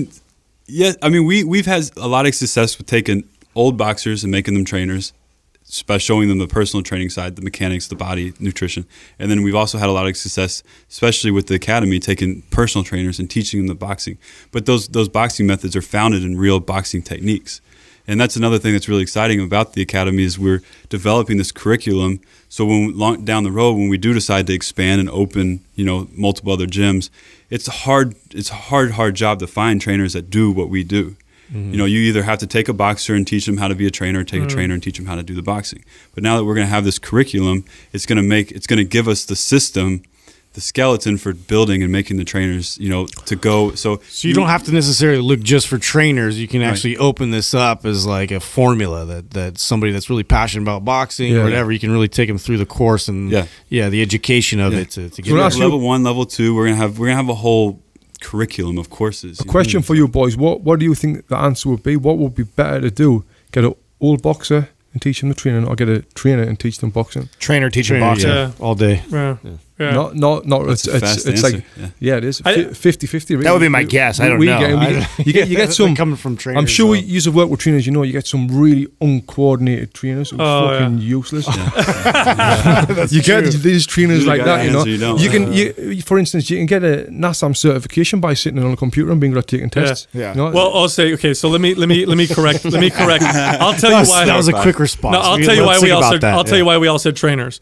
yeah, I mean, we, we've had a lot of success with taking old boxers and making them trainers, by showing them the personal training side, the mechanics, the body, nutrition. And then we've also had a lot of success, especially with the academy, taking personal trainers and teaching them the boxing. But those those boxing methods are founded in real boxing techniques. And that's another thing that's really exciting about the academy is we're developing this curriculum. So when long, down the road, when we do decide to expand and open, you know, multiple other gyms, it's a hard, it's a hard, hard job to find trainers that do what we do. Mm-hmm. You know, you either have to take a boxer and teach them how to be a trainer, or take mm-hmm. a trainer and teach them how to do the boxing. But now that we're going to have this curriculum, it's going to make it's going to give us the system, the skeleton for building and making the trainers, you know, to go. So, so you, you don't have to necessarily look just for trainers. You can actually right. open this up as like a formula that that somebody that's really passionate about boxing yeah. or whatever, you can really take them through the course and yeah, yeah the education of yeah. it to, to get so it. Level one, level two. We're gonna have we're gonna have a whole curriculum of courses. A question know. for you boys, what what do you think the answer would be? What would be better to do? Get an old boxer and teach them the training, or get a trainer and teach them boxing? Trainer teaching boxing yeah. all day. Yeah. Yeah. Yeah. Not, not, not, That's it's, a fast it's, it's like, yeah. yeah, it is. fifty fifty. Really. That would be my guess. I don't we, know. Get, we, I don't, you get, you get some, coming from trainers. I'm sure you use a work with trainers, you know, you get some really uncoordinated trainers who are oh, fucking yeah. useless. Yeah. you true. get these trainers you like that, you know. You, you can, you, for instance, you can get a N A S M certification by sitting on a computer and being good at taking tests. Yeah. yeah. You know? Well, I'll say, okay, so let me, let me, let me correct, let me correct. I'll tell you why. That was a quick response. No, I'll tell you why we all said, I'll tell you why we all said trainers.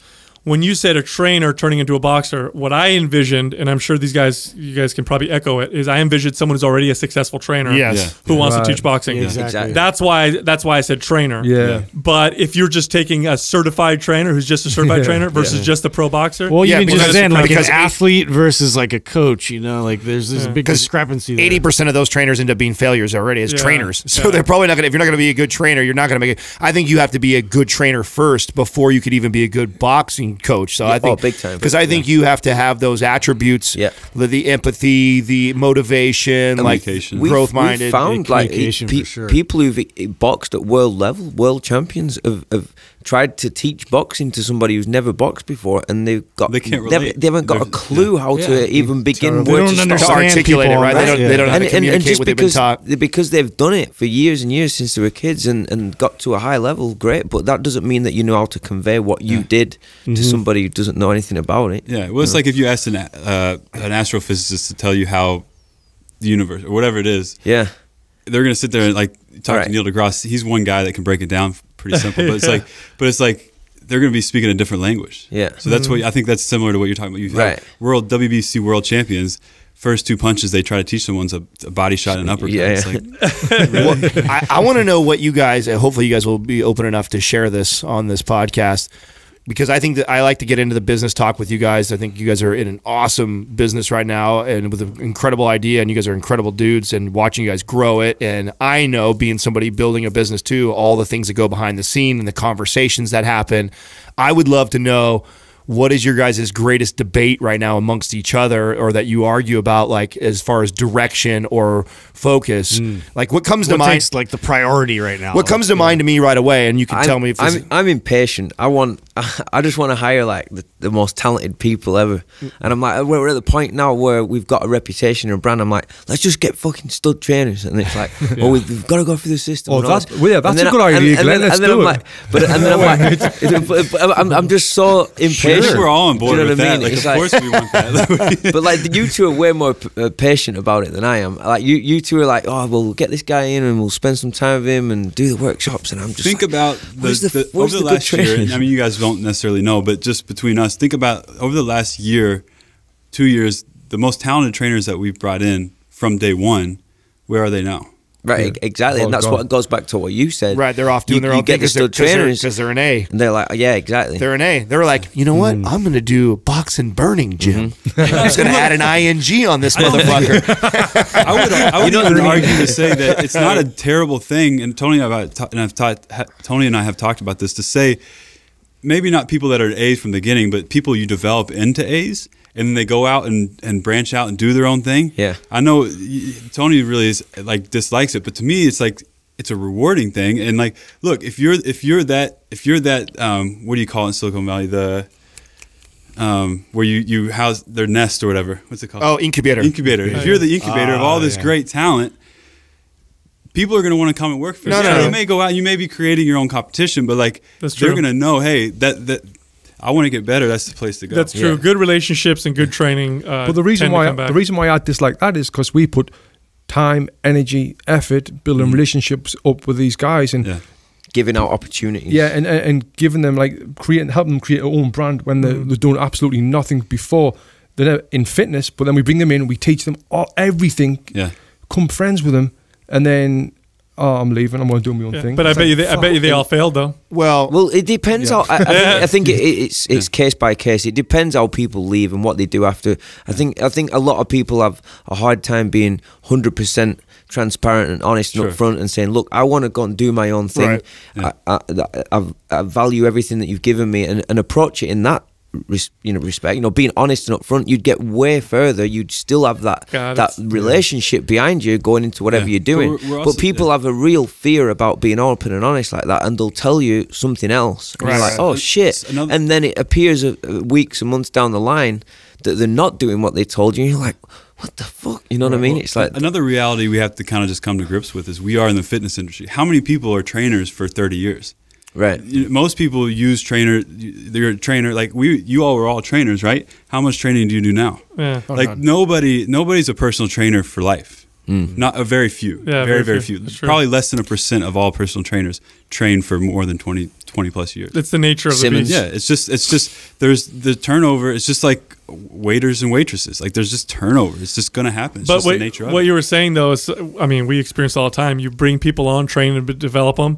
When you said a trainer turning into a boxer, what I envisioned, and I'm sure these guys, you guys can probably echo it, is I envisioned someone who's already a successful trainer yes. who yeah. wants right. to teach boxing. Yeah, exactly. That's why. That's why I said trainer. Yeah. yeah. But if you're just taking a certified trainer who's just a certified yeah. trainer versus yeah. just a pro boxer, well, yeah, you can just then like an athlete versus like a coach. You know, like there's this yeah. big discrepancy. Eighty percent of those trainers end up being failures already as yeah. trainers. So yeah. they're probably not going. If you're not going to be a good trainer, you're not going to make it. I think you have to be a good trainer first before you could even be a good boxing coach. So yeah, I think, because oh, I think yeah. you have to have those attributes, yeah. the, the empathy, the motivation, like growth-minded. We found like pe sure. people who've boxed at world level, world champions of, of tried to teach boxing to somebody who's never boxed before, and they've got they, can't they, they haven't got They're, a clue yeah. how yeah. to even begin they where don't to start articulate it, right? They don't, yeah. they don't know how to communicate and, and just what they've been taught. Because they've done it for years and years since they were kids and, and got to a high level, great, but that doesn't mean that you know how to convey what you yeah. did mm-hmm. to somebody who doesn't know anything about it. Yeah, well, it's know? like if you asked an, uh, an astrophysicist to tell you how the universe, or whatever it is, yeah. they're going to sit there and like talk right. to Neil deGrasse. He's one guy that can break it down pretty simple, but it's yeah. like, but it's like they're going to be speaking a different language. Yeah. So that's mm-hmm. what I think that's similar to what you're talking about. You've right. had world W B C world champions. First two punches they try to teach someone's a, a body shot and an uppercut. Yeah, yeah. It's like, really? Well, I, I want to know what you guys. Hopefully, you guys will be open enough to share this on this podcast, because I think that I like to get into the business talk with you guys. I think you guys are in an awesome business right now and with an incredible idea, and you guys are incredible dudes, and watching you guys grow it. And I know, being somebody building a business too, all the things that go behind the scene and the conversations that happen. I would love to know, what is your guys' greatest debate right now amongst each other, or that you argue about, like as far as direction or focus? Mm. Like what comes to what mind? Takes, like the priority right now. What like, comes to yeah. mind to me right away, and you can I'm, tell me if I'm, I'm impatient. I want. I just want to hire like the, the most talented people ever, and I'm like, we're at the point now where we've got a reputation or a brand. I'm like, let's just get fucking stud trainers, and it's like, yeah. oh, we've, we've got to go through the system. Oh, that's, well, yeah, that's a good I, idea, Glenn. Let's do it. But and then I'm like, I'm, I'm just so impatient. I think we're all on board you know with that. I mean? Like, it's of like, course we want that. But like, you two are way more uh, patient about it than I am. Like, you, you two are like, oh, we'll get this guy in and we'll spend some time with him and do the workshops. And I'm just think like, about the, the, the over the, the last year. And, I mean, you guys don't necessarily know, but just between us, think about over the last year, two years, the most talented trainers that we've brought in from day one. Where are they now? Right, yeah. exactly, oh, and that's God. what goes back to what you said. Right, they're off doing you, their own thing because they're, they're, they're an A. And they're like, yeah, exactly. They're an A. They're like, you know what? Mm. I'm going to do a box and burning gym. Mm-hmm. I'm just going to add an I N G on this motherfucker. I would, I would even argue to say that it's not a terrible thing, and Tony and, I've and I've taught, Tony and I have talked about this, to say maybe not people that are A's from the beginning, but people you develop into A's. And then they go out and, and branch out and do their own thing. Yeah, I know Tony really is like dislikes it, but to me, it's like it's a rewarding thing. And like, look, if you're if you're that if you're that um, what do you call it in Silicon Valley, the um, where you you house their nest or whatever, what's it called? Oh, incubator. Incubator. Oh, yeah. If you're the incubator oh, of all this yeah. great talent, people are going to want to come and work for you. No, no, no. You may go out, you may be creating your own competition, but like That's they're going to know, hey, that that. I want to get better. That's the place to go. That's true. Yeah. Good relationships and good training. Uh, but the reason why I, the reason why I dislike that is because we put time, energy, effort, building mm-hmm. relationships up with these guys and yeah. giving out opportunities. Yeah, and, and and giving them like create, help them create their own brand when they're, mm-hmm. they're doing absolutely nothing before. They're in fitness, but then we bring them in, we teach them all, everything. Yeah, become friends with them, and then. Oh, I'm leaving. I'm going to do my own yeah, thing. But I, I bet like, you, they, I bet you, they all failed though. Well, well, it depends. Yeah. How I, I think, I think it, it's it's yeah. case by case. It depends how people leave and what they do after. I think I think a lot of people have a hard time being one hundred percent transparent and honest and sure. upfront and saying, "Look, I want to go and do my own thing. Right. Yeah. I, I, I, I value everything that you've given me," and, and approach it in that. You know, respect. You know, being honest and upfront, you'd get way further. You'd still have that God, that relationship yeah. behind you going into whatever yeah. you're doing. But, we're, we're also, but people yeah. have a real fear about being open and honest like that, and they'll tell you something else. And right. you're like, oh shit! And then it appears uh, weeks and months down the line that they're not doing what they told you. And you're like, what the fuck? You know right. what I mean? Well, it's like another reality we have to kind of just come to grips with is we are in the fitness industry. How many people are trainers for thirty years? Right. Most people use trainer. They're a trainer. Like we, you all were all trainers, right? How much training do you do now? Yeah. Oh, like God. nobody, nobody's a personal trainer for life. Mm. Not a very few. Yeah, very, very few. Very few. Probably less than a percent of all personal trainers train for more than twenty, twenty plus years. That's the nature of the beast. Yeah. It's just, it's just, there's the turnover. It's just like waiters and waitresses. Like there's just turnover. It's just going to happen. It's but just what, the nature of what it. What you were saying though is, I mean, we experience all the time. You bring people on, train and develop them.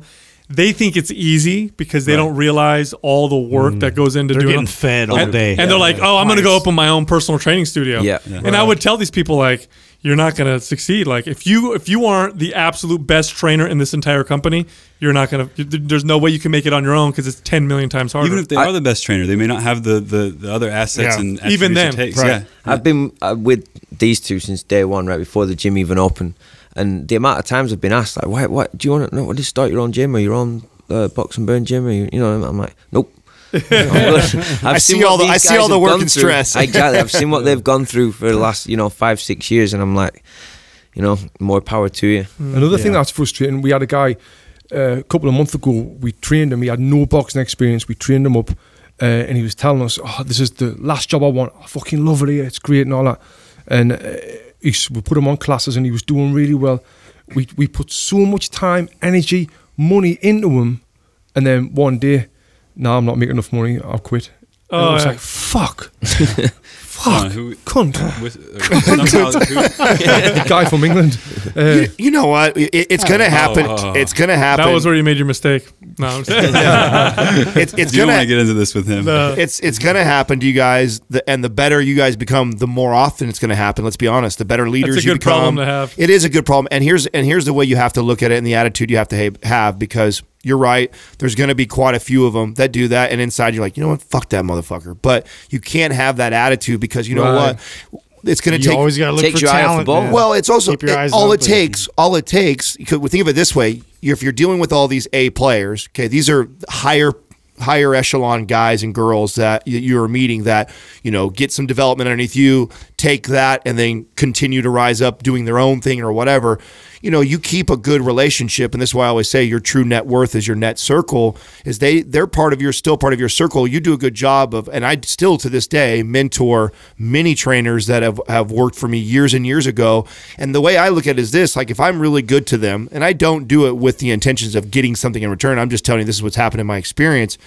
They think it's easy because they right. don't realize all the work mm. that goes into they're doing getting them. fed all and, day. And yeah, they're like, oh, I'm nice. going to go open my own personal training studio. Yeah. yeah. And right. I would tell these people, like, you're not going to succeed. Like, if you if you aren't the absolute best trainer in this entire company, you're not going to – there's no way you can make it on your own because it's ten million times harder. Even if they I, are the best trainer, they may not have the, the, the other assets yeah. and even then, it takes. Right. Yeah. I've been uh, with these two since day one, right before the gym even opened. And the amount of times I've been asked, like, why, why do you want to no, just start your own gym or your own uh, Box 'N Burn gym? Or you, you know, I'm like, nope. I've I seen see all the I see all the work and stress. Exactly, I've seen what they've gone through for the last you know five six years, and I'm like, you know, more power to you. Another yeah. thing that's frustrating. We had a guy uh, a couple of months ago. We trained him. He had no boxing experience. We trained him up, uh, and he was telling us, "Oh, this is the last job I want. I fucking love it here. It's great and all that." And uh, he, we put him on classes, and he was doing really well. We we put so much time, energy, money into him, and then one day. No, I'm not making enough money, I'll quit. Oh, and I was yeah. like, fuck. Fuck. Uh, who, Cunt. With, uh, yeah. The guy from England. Uh, you, you know what? It, it's going to happen. Oh, oh. It's going to happen. That was where you made your mistake. No, I'm saying. Yeah. it's, it's you gonna, don't want to get into this with him. The, it's it's going to happen to you guys, the, and the better you guys become, the more often it's going to happen. Let's be honest. The better leaders That's a you good become. Problem to have. It is a good problem. And here's, and here's the way you have to look at it and the attitude you have to have, because... You're right. There's going to be quite a few of them that do that. And inside you're like, you know what? Fuck that motherfucker. But you can't have that attitude, because you know right. what? It's going to take... You always got to look for talent. Yeah. Well, it's also... It, all it takes, all it takes... You could, think of it this way. You're, if you're dealing with all these A players, okay, these are higher... higher echelon guys and girls that you're meeting that, you know, get some development underneath you, take that, and then continue to rise up doing their own thing or whatever. You know, you keep a good relationship, and this is why I always say your true net worth is your net circle, is they, they're part of your, still part of your circle. You do a good job of, and I still to this day mentor many trainers that have, have worked for me years and years ago. And the way I look at it is this, like if I'm really good to them, and I don't do it with the intentions of getting something in return, I'm just telling you this is what's happened in my experience,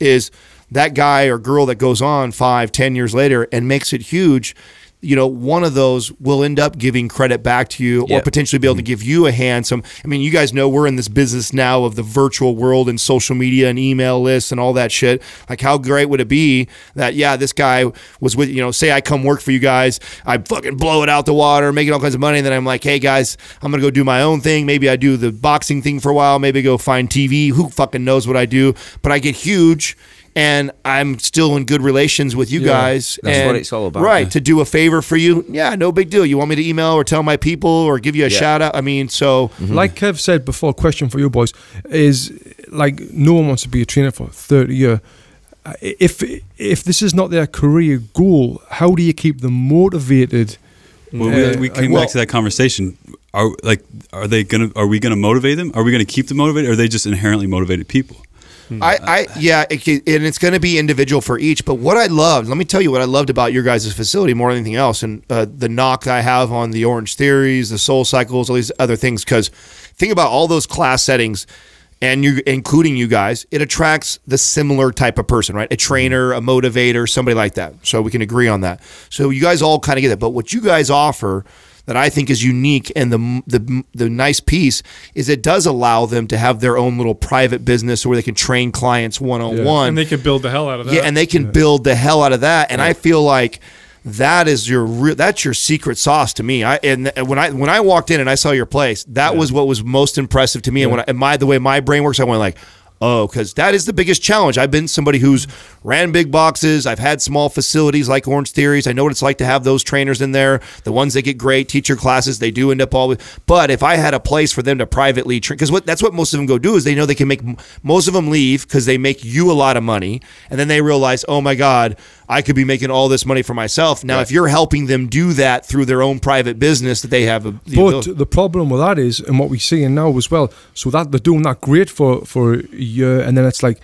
is that guy or girl that goes on five, ten years later and makes it huge, you know, one of those will end up giving credit back to you, yep. or potentially be able to give you a hand. Some, I mean, you guys know we're in this business now of the virtual world and social media and email lists and all that shit. Like, how great would it be that, yeah, this guy was with, you know, say I come work for you guys, I fucking blow it out the water, making all kinds of money, and then I'm like, hey guys, I'm gonna go do my own thing. Maybe I do the boxing thing for a while, maybe I go find T V, who fucking knows what I do, but I get huge. And I'm still in good relations with you yeah, guys. That's and, what it's all about. Right, yeah. to do a favor for you, yeah, no big deal. You want me to email or tell my people or give you a yeah. shout out? I mean, so. Mm-hmm. Like Kev said before, question for you boys is, like, no one wants to be a trainer for thirty years. If, if this is not their career goal, how do you keep them motivated? Well, uh, we, we came well, back to that conversation. Are, like, are, they gonna, are we going to motivate them? Are we going to keep them motivated? Or are they just inherently motivated people? I, I yeah, it, and it's going to be individual for each. But what I loved, let me tell you what I loved about your guys' facility more than anything else, and uh, the knock I have on the Orange Theories, the Soul Cycles, all these other things. Because think about all those class settings, and you, including you guys, it attracts the similar type of person, right? A trainer, a motivator, somebody like that. So we can agree on that. So you guys all kind of get that. But what you guys offer that I think is unique, and the, the the nice piece is it does allow them to have their own little private business where they can train clients one on one. Yeah. And they can build the hell out of that. Yeah, and they can yeah. build the hell out of that. And right. I feel like that is your real, that's your secret sauce to me. I and when I when I walked in and I saw your place, that yeah. was what was most impressive to me. Yeah. And when I, and my the way my brain works, I went like, oh, because that is the biggest challenge. I've been somebody who's ran big boxes. I've had small facilities like Orange Theories. I know what it's like to have those trainers in there, the ones that get great teacher classes. They do end up all with. But if I had a place for them to privately train, because what, that's what most of them go do is they know they can make, most of them leave because they make you a lot of money. And then they realize, oh my God, I could be making all this money for myself. Now, right. if you're helping them do that through their own private business that they have. A, but ability. The problem with that is, and what we're seeing now as well, so that they're doing that great for, for year, and then it's like,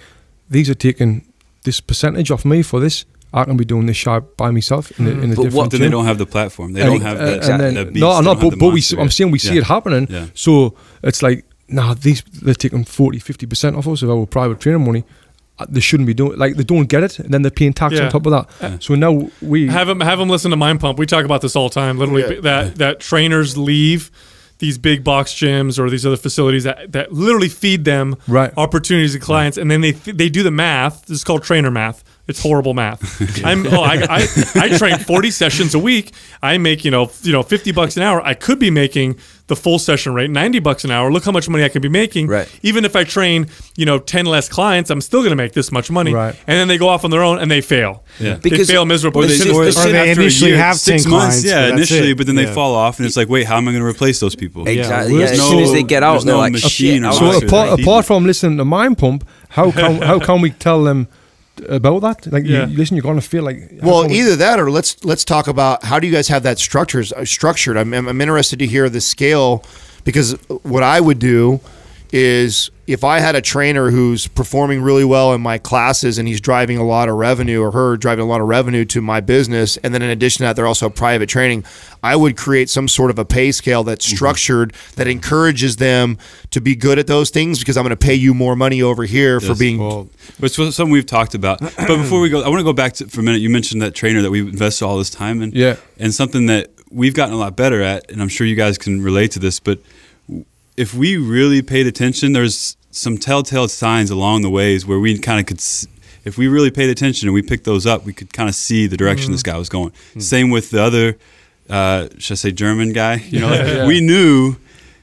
these are taking this percentage off me for this. I can be doing this show by myself in a, in a but different. But then they don't have the platform. They and, don't have uh, the, exactly. the beast. No, no, but, but we, I'm saying we yeah. see it happening. Yeah. So it's like, nah, these they're taking forty, fifty percent off us of our private training money. They shouldn't be doing, like, they don't get it, and then they're paying tax yeah. on top of that. Yeah. So now we have them have them listen to Mind Pump. We talk about this all the time. Literally, yeah. that yeah. that trainers leave these big box gyms or these other facilities that, that literally feed them right. opportunities to clients, right. and then they they do the math. This is called trainer math. It's horrible math. I'm oh, I, I I train forty sessions a week. I make you know you know fifty bucks an hour. I could be making the full session rate, ninety bucks an hour. Look how much money I could be making. Right. Even if I train, you know, ten less clients, I'm still going to make this much money. Right. And then they go off on their own and they fail. Yeah. Because they fail miserably. Or they, or they, or they initially have six months. Yeah, but initially, but then yeah. they fall off, and it's like, wait, how am I going to replace those people? Exactly. Yeah. Yeah. As no, soon as they get out, they're no like, machine. Shit, so apart, apart from listening to Mind Pump, how can, how can we tell them about that? Like, yeah. you, listen, you're going to feel like. Well, either we that, or let's let's talk about how do you guys have that structures uh, structured? I'm, I'm I'm interested to hear the scale, because what I would do is if I had a trainer who's performing really well in my classes and he's driving a lot of revenue, or her driving a lot of revenue to my business, and then in addition to that, they're also private training, I would create some sort of a pay scale that's structured, mm-hmm. that encourages them to be good at those things, because I'm going to pay you more money over here yes. for being... Well, it's something we've talked about. But before we go, I want to go back to, for a minute, you mentioned that trainer that we invested all this time in, yeah. and something that we've gotten a lot better at, and I'm sure you guys can relate to this, but if we really paid attention, there's some telltale signs along the ways where we kind of could, if we really paid attention and we picked those up, we could kind of see the direction mm. this guy was going. Mm. Same with the other, uh, should I say German guy? You know, like yeah. we knew,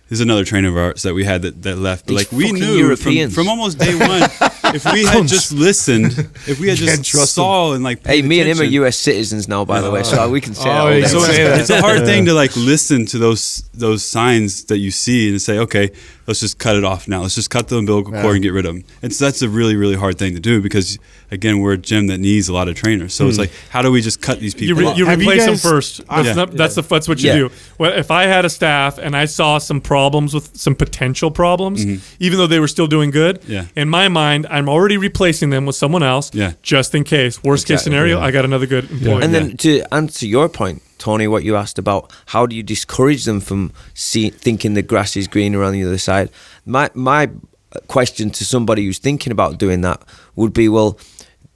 there's another trainer of ours that we had that, that left, but like we knew from, from almost day one, if we had just listened, if we had just saw and like paid attention. Hey, me and him are U S citizens now, by the way, so we can say that all day. So it's a hard thing to like listen to those those signs that you see and say, okay, let's just cut it off now. Let's just cut the umbilical cord and get rid of them. And so that's a really, really hard thing to do, because again, we're a gym that needs a lot of trainers. So it's like, how do we just cut these people off? You replace them first. That's what you do. Well, if I had a staff and I saw some problems, Problems with some potential problems, mm-hmm. even though they were still doing good. Yeah. In my mind, I'm already replacing them with someone else, yeah. just in case. Worst exactly. case scenario, yeah. I got another good employee. Yeah. And then yeah. to answer your point, Tony, what you asked about, how do you discourage them from see, thinking the grass is greener on the other side? My, my question to somebody who's thinking about doing that would be, well,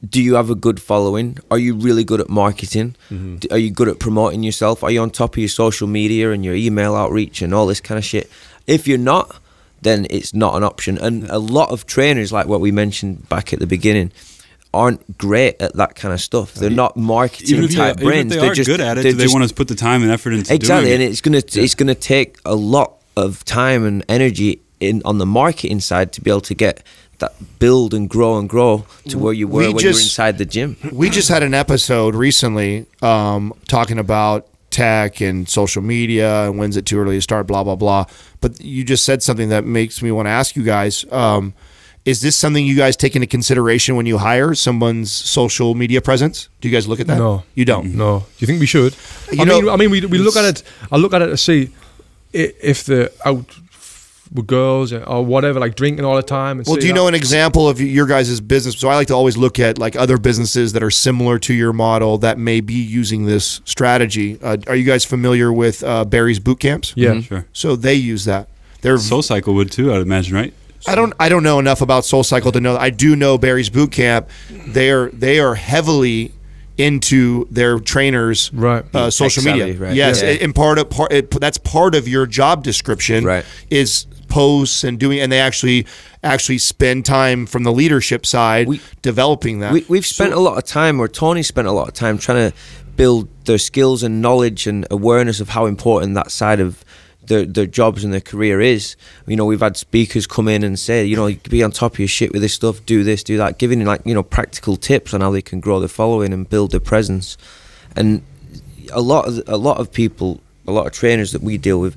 do you have a good following? Are you really good at marketing? Mm-hmm. Are you good at promoting yourself? Are you on top of your social media and your email outreach and all this kind of shit? If you're not, then it's not an option. And a lot of trainers, like what we mentioned back at the beginning, aren't great at that kind of stuff. They're not marketing type brains. They are good at it. Do they want to put the time and effort into doing it? Exactly, and it's gonna it's gonna take a lot of time and energy in on the marketing side to be able to get that build and grow and grow to where you were we when just, you were inside the gym. We just had an episode recently um, talking about tech and social media and when's it too early to start, blah, blah, blah. But you just said something that makes me want to ask you guys, um, is this something you guys take into consideration when you hire someone's social media presence? Do you guys look at that? No. You don't? No. Do you think we should? You I, know, mean, I mean, we, we look at it, I look at it to see if the out... with girls or whatever, like drinking all the time. And well, do you that. know an example of your guys' business? So I like to always look at like other businesses that are similar to your model that may be using this strategy. Uh, are you guys familiar with uh, Barry's Bootcamps? Yeah, mm-hmm. sure. So they use that. They're SoulCycle would too, I'd imagine, right? So I don't. I don't know enough about SoulCycle to know. I do know Barry's Bootcamp. They are. They are heavily into their trainers' right. uh, social Excel-y, media. Right. Yes, yeah. and part of part it, that's part of your job description. Right. Is posts and doing, and they actually actually spend time from the leadership side we, developing that. We, we've spent so, a lot of time, or Tony spent a lot of time trying to build their skills and knowledge and awareness of how important that side of their, their jobs and their career is. You know, we've had speakers come in and say, you know, you be on top of your shit with this stuff, do this, do that, giving like, you know, practical tips on how they can grow their following and build their presence. And a lot of, a lot of people, a lot of trainers that we deal with,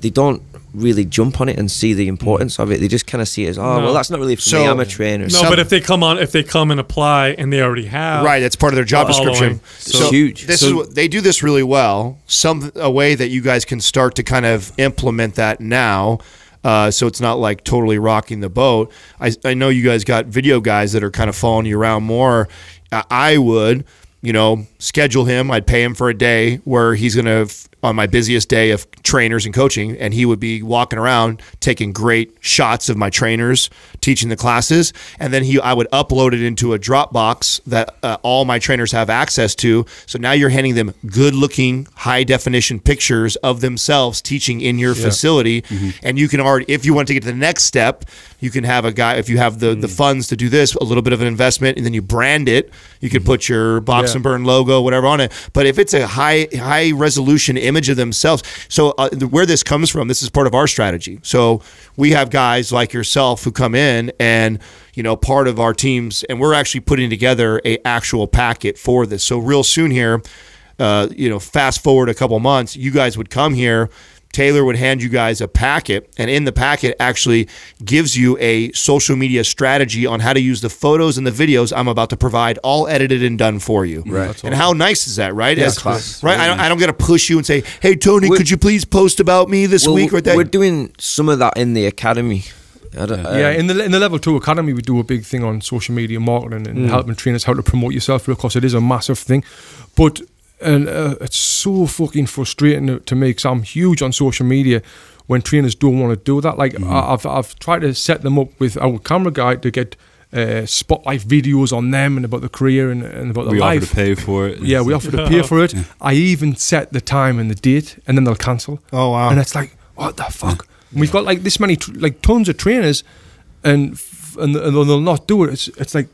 they don't really jump on it and see the importance of it. They just kind of see it as, oh, no. well, that's not really for so, me. I'm a trainer. No, so, but if they come on, if they come and apply, and they already have, right, that's part of their job description. So, so huge. This so, is what, they do this really well. Some a way that you guys can start to kind of implement that now, uh, so it's not like totally rocking the boat. I I know you guys got video guys that are kind of following you around more. I, I would. You know, schedule him. I'd pay him for a day where he's going to, on my busiest day of trainers and coaching, and he would be walking around taking great shots of my trainers, teaching the classes. And then he, I would upload it into a Dropbox that uh, all my trainers have access to. So now you're handing them good looking, high definition pictures of themselves teaching in your yeah. facility. Mm-hmm. And you can already, if you want to get to the next step, you can have a guy, if you have the, mm-hmm. the funds to do this, a little bit of an investment, and then you brand it. You could put your box Box 'N Burn logo, whatever on it. But if it's a high high resolution image of themselves, so uh, where this comes from, this is part of our strategy. So we have guys like yourself who come in and, you know, part of our teams, and we're actually putting together a actual packet for this. So real soon here, uh, you know, fast forward a couple months, you guys would come here, Taylor would hand you guys a packet, and in the packet actually gives you a social media strategy on how to use the photos and the videos I'm about to provide, all edited and done for you. Right. That's and awesome. How nice is that, right? Yeah, As, class. Right. Really I don't, nice. I don't get to push you and say, "Hey, Tony, we're, could you please post about me this well, week?" Or that. We're doing some of that in the academy. I don't, yeah. Um, yeah, in the in the level two academy, we do a big thing on social media marketing and mm. helping trainers how to promote yourself. Because it is a massive thing, but. And uh, it's so fucking frustrating to, to make some huge on social media when trainers don't want to do that. Like mm-hmm. I, I've, I've tried to set them up with our camera guy to get uh, spotlight videos on them and about the career and, and about their we life. We offer to pay for it. Yeah, we offer to pay for it. I even set the time and the date, and then they'll cancel. Oh wow! And it's like, what the fuck? Yeah. We've got like this many, tr like tons of trainers, and f and, and they'll not do it. It's it's like.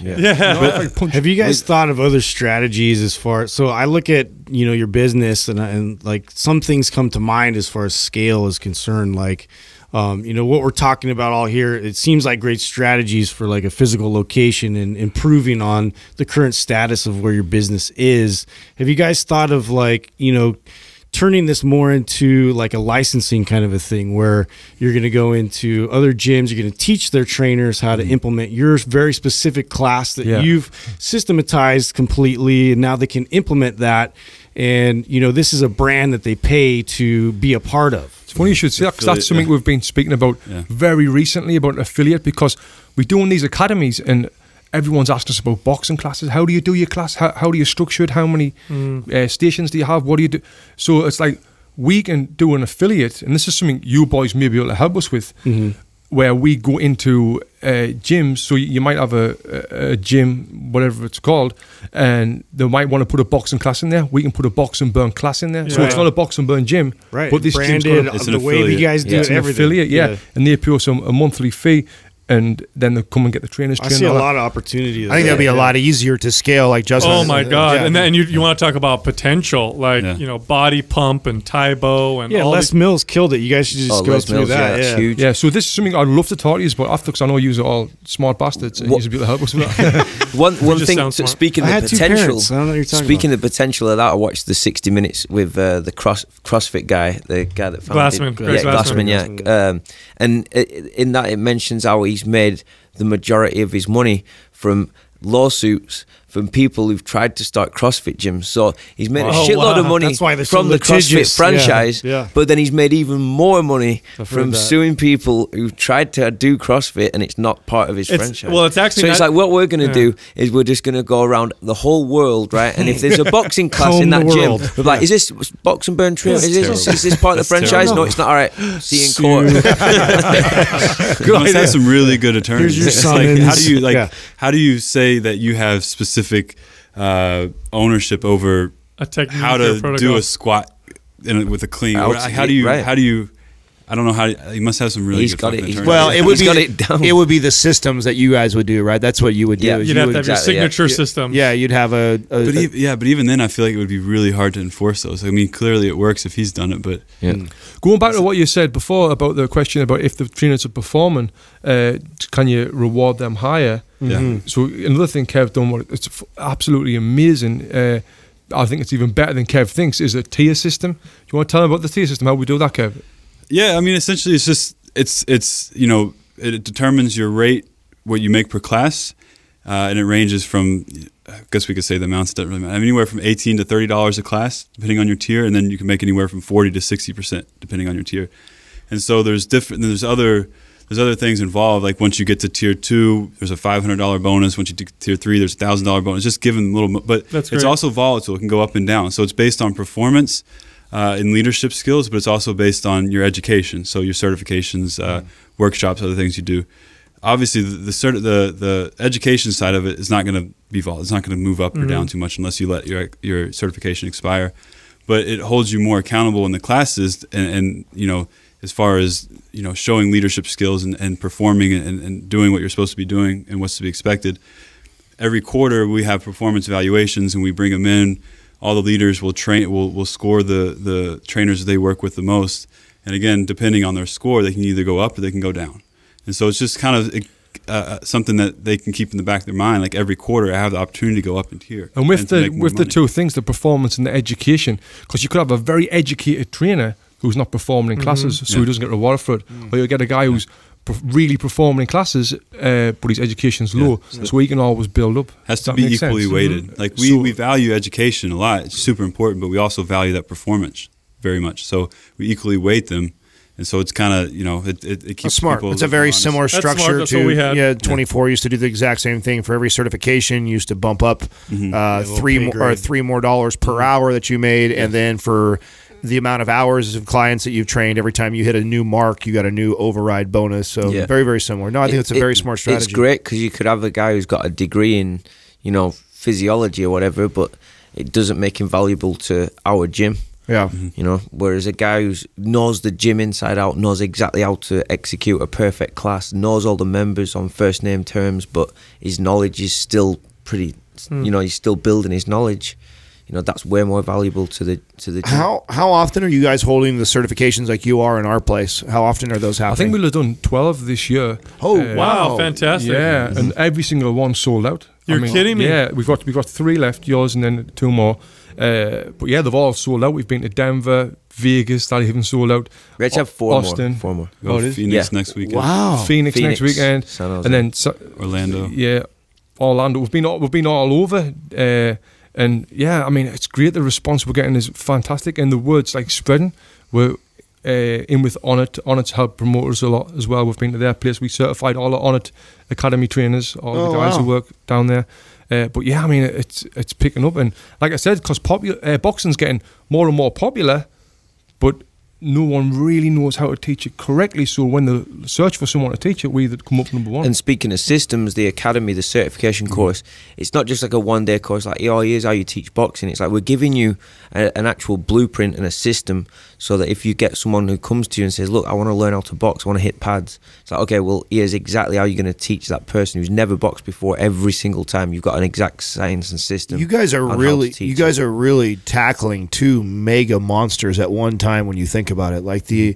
Yeah. yeah. But, like have you guys like, thought of other strategies as far? So I look at you know your business and and like some things come to mind as far as scale is concerned. Like, um, you know what we're talking about all here. It seems like great strategies for like a physical location and improving on the current status of where your business is. Have you guys thought of like you know? turning this more into like a licensing kind of a thing where you're going to go into other gyms, you're going to teach their trainers how to implement your very specific class that yeah. you've systematized completely, and now they can implement that. And, you know, this is a brand that they pay to be a part of. It's funny you should say that, because that's something yeah. we've been speaking about yeah. very recently about affiliate, because we're doing these academies and everyone's asked us about boxing classes. How do you do your class? How, how do you structure it? How many mm. uh, stations do you have? What do you do? So it's like we can do an affiliate, and this is something you boys may be able to help us with, mm-hmm. where we go into uh, gyms. So you might have a, a, a gym, whatever it's called, and they might want to put a boxing class in there. We can put a Box 'N Burn class in there. Yeah. So it's not a Box 'N Burn gym, right? But this branded, gym's got a, it's an the affiliate. Way you guys do yeah. it, it's an everything. Affiliate, yeah. yeah, and they pay us a, a monthly fee. And then they come and get the trainers. I train see a lot of opportunity. I think that'd be yeah. a lot easier to scale, like Justin. Oh my god! Yeah. And then you, you want to talk about potential, like yeah. you know, Body Pump and Tai Bo and yeah, all Les Mills killed it. You guys should just oh, go Les through Mills, that. Yeah, yeah. Huge. yeah, so this is something I'd love to talk to you about after, because I know you are all smart bastards and you should be able to help us with that. one one thing. So speaking of potential, I don't know what you're talking speaking about. the potential of that, I watched the sixty minutes with uh, the cross CrossFit guy, the guy that founded Glassman, yeah, Glassman, yeah. And in that, it mentions how he. He's made the majority of his money from lawsuits from people who've tried to start CrossFit gyms. So he's made oh, a shitload wow. of money from the CrossFit franchise, yeah, yeah. but then he's made even more money I've from suing people who've tried to do CrossFit and it's not part of his it's, franchise. Well, it's actually so it's like what we're going to yeah. do is we're just going to go around the whole world, right? And if there's a boxing class in that gym, we're like, yeah. is this Box 'N Burn true? Is this, is this part of the franchise? Terrible. No, it's not. All right, see you in court. You must have some really good attorneys. Here's your like, how do you like? Yeah. How do you say that you have specific Uh, ownership over a how to do a squat in, with a clean? Where, how do you? Right. How do you? I don't know how. You must have some really. He's good got it. He's, well, it would he's be got it, down. It would be the systems that you guys would do, right? That's what you would do. Yeah, you'd you have would, to have exactly, your signature yeah. system. Yeah, you'd have a. a but he, yeah, but even then, I feel like it would be really hard to enforce those. I mean, clearly it works if he's done it, but yeah. mm. going back to what you said before about the question about if the trainers are performing, uh, can you reward them higher? Yeah. Mm-hmm. So another thing Kev done, what it's absolutely amazing. Uh, I think it's even better than Kev thinks. Is a tier system. Do you want to tell him about the tier system? How we do that, Kev? Yeah, I mean, essentially, it's just it's it's you know it determines your rate, what you make per class, uh, and it ranges from. I guess we could say the amounts doesn't really matter. I mean, anywhere from eighteen to thirty dollars a class, depending on your tier, and then you can make anywhere from forty to sixty percent, depending on your tier. And so there's different. There's other. There's other things involved, like once you get to tier two, there's a five hundred dollar bonus. Once you get to tier three, there's a one thousand dollar bonus. Just given little, but That's it's also volatile. It can go up and down. So it's based on performance uh, and leadership skills, but it's also based on your education. So your certifications, uh, mm. workshops, other things you do. Obviously, the the, certi the, the education side of it is not going to be volatile. It's not going to move up mm-hmm. or down too much unless you let your, your certification expire. But it holds you more accountable in the classes and, and you know, as far as you know, showing leadership skills and, and performing and, and doing what you're supposed to be doing and what's to be expected. every quarter we have performance evaluations and we bring them in. All the leaders will train, will, will score the, the trainers they work with the most. And again, depending on their score, they can either go up or they can go down. And so it's just kind of uh, something that they can keep in the back of their mind. Like every quarter, I have the opportunity to go up in tier. And with, and the, with the two things, the performance and the education, because you could have a very educated trainer who's not performing in mm-hmm. classes, so yeah. he doesn't get rewarded for it. Mm. Or you'll get a guy who's yeah. really performing in classes, uh, but his education's low, yeah. so he can always build up. Has to be equally sense? weighted. Mm-hmm. Like we, so, we value education a lot. It's super important, but we also value that performance very much. So we equally weight them. And so it's kind of, you know, it, it, it keeps smart. It's a very honest. similar structure That's to, we had. yeah, twenty-four yeah. used to do the exact same thing for every certification, used to bump up mm-hmm. uh, three, more, or three more dollars per hour that you made. Yeah. And then for the amount of hours of clients that you've trained, every time you hit a new mark, you got a new override bonus. So yeah. very, very similar. No, I think it, it's a very it, smart strategy. It's great because you could have a guy who's got a degree in, you know, physiology or whatever, but it doesn't make him valuable to our gym. Yeah, mm-hmm. you know, whereas a guy who knows the gym inside out, knows exactly how to execute a perfect class, knows all the members on first name terms, but his knowledge is still pretty, mm. you know, he's still building his knowledge. You know, that's way more valuable to the to the gym. How how often are you guys holding the certifications like you are in our place? How often are those happening? I think we'll have done twelve this year. Oh uh, wow, fantastic! Yeah, mm-hmm. and every single one sold out. You're I mean, kidding me? Yeah, we've got we've got three left, yours and then two more. Uh, but yeah, they've all sold out. We've been to Denver, Vegas, that even sold out. We actually have four Austin, more. Four more. Oh, Phoenix yeah. next weekend. Wow, Phoenix, Phoenix next weekend, and then Orlando. Yeah, Orlando. We've been all, we've been all over. Uh, and yeah, I mean, it's great. The response we're getting is fantastic, and the word's like spreading. We're uh, in with Onnit. Onnit's helped promoters a lot as well. We've been to their place. We certified all the Onnit Academy trainers, all oh, the guys wow. who work down there. Uh, but yeah, I mean, it's it's picking up, and like I said, because uh, boxing's getting more and more popular, but no one really knows how to teach it correctly. So when they search for someone to teach it, we that come up number one. And speaking of systems, the academy, the certification mm-hmm. course, it's not just like a one-day course. Like, oh, here's how you teach boxing. It's like we're giving you a, an actual blueprint and a system, so that if you get someone who comes to you and says, "Look, I want to learn how to box. I want to hit pads," it's like, okay, well, here's exactly how you're going to teach that person who's never boxed before. Every single time, you've got an exact science and system. You guys are really, you guys it. are really tackling two mega monsters at one time when you think about it, like the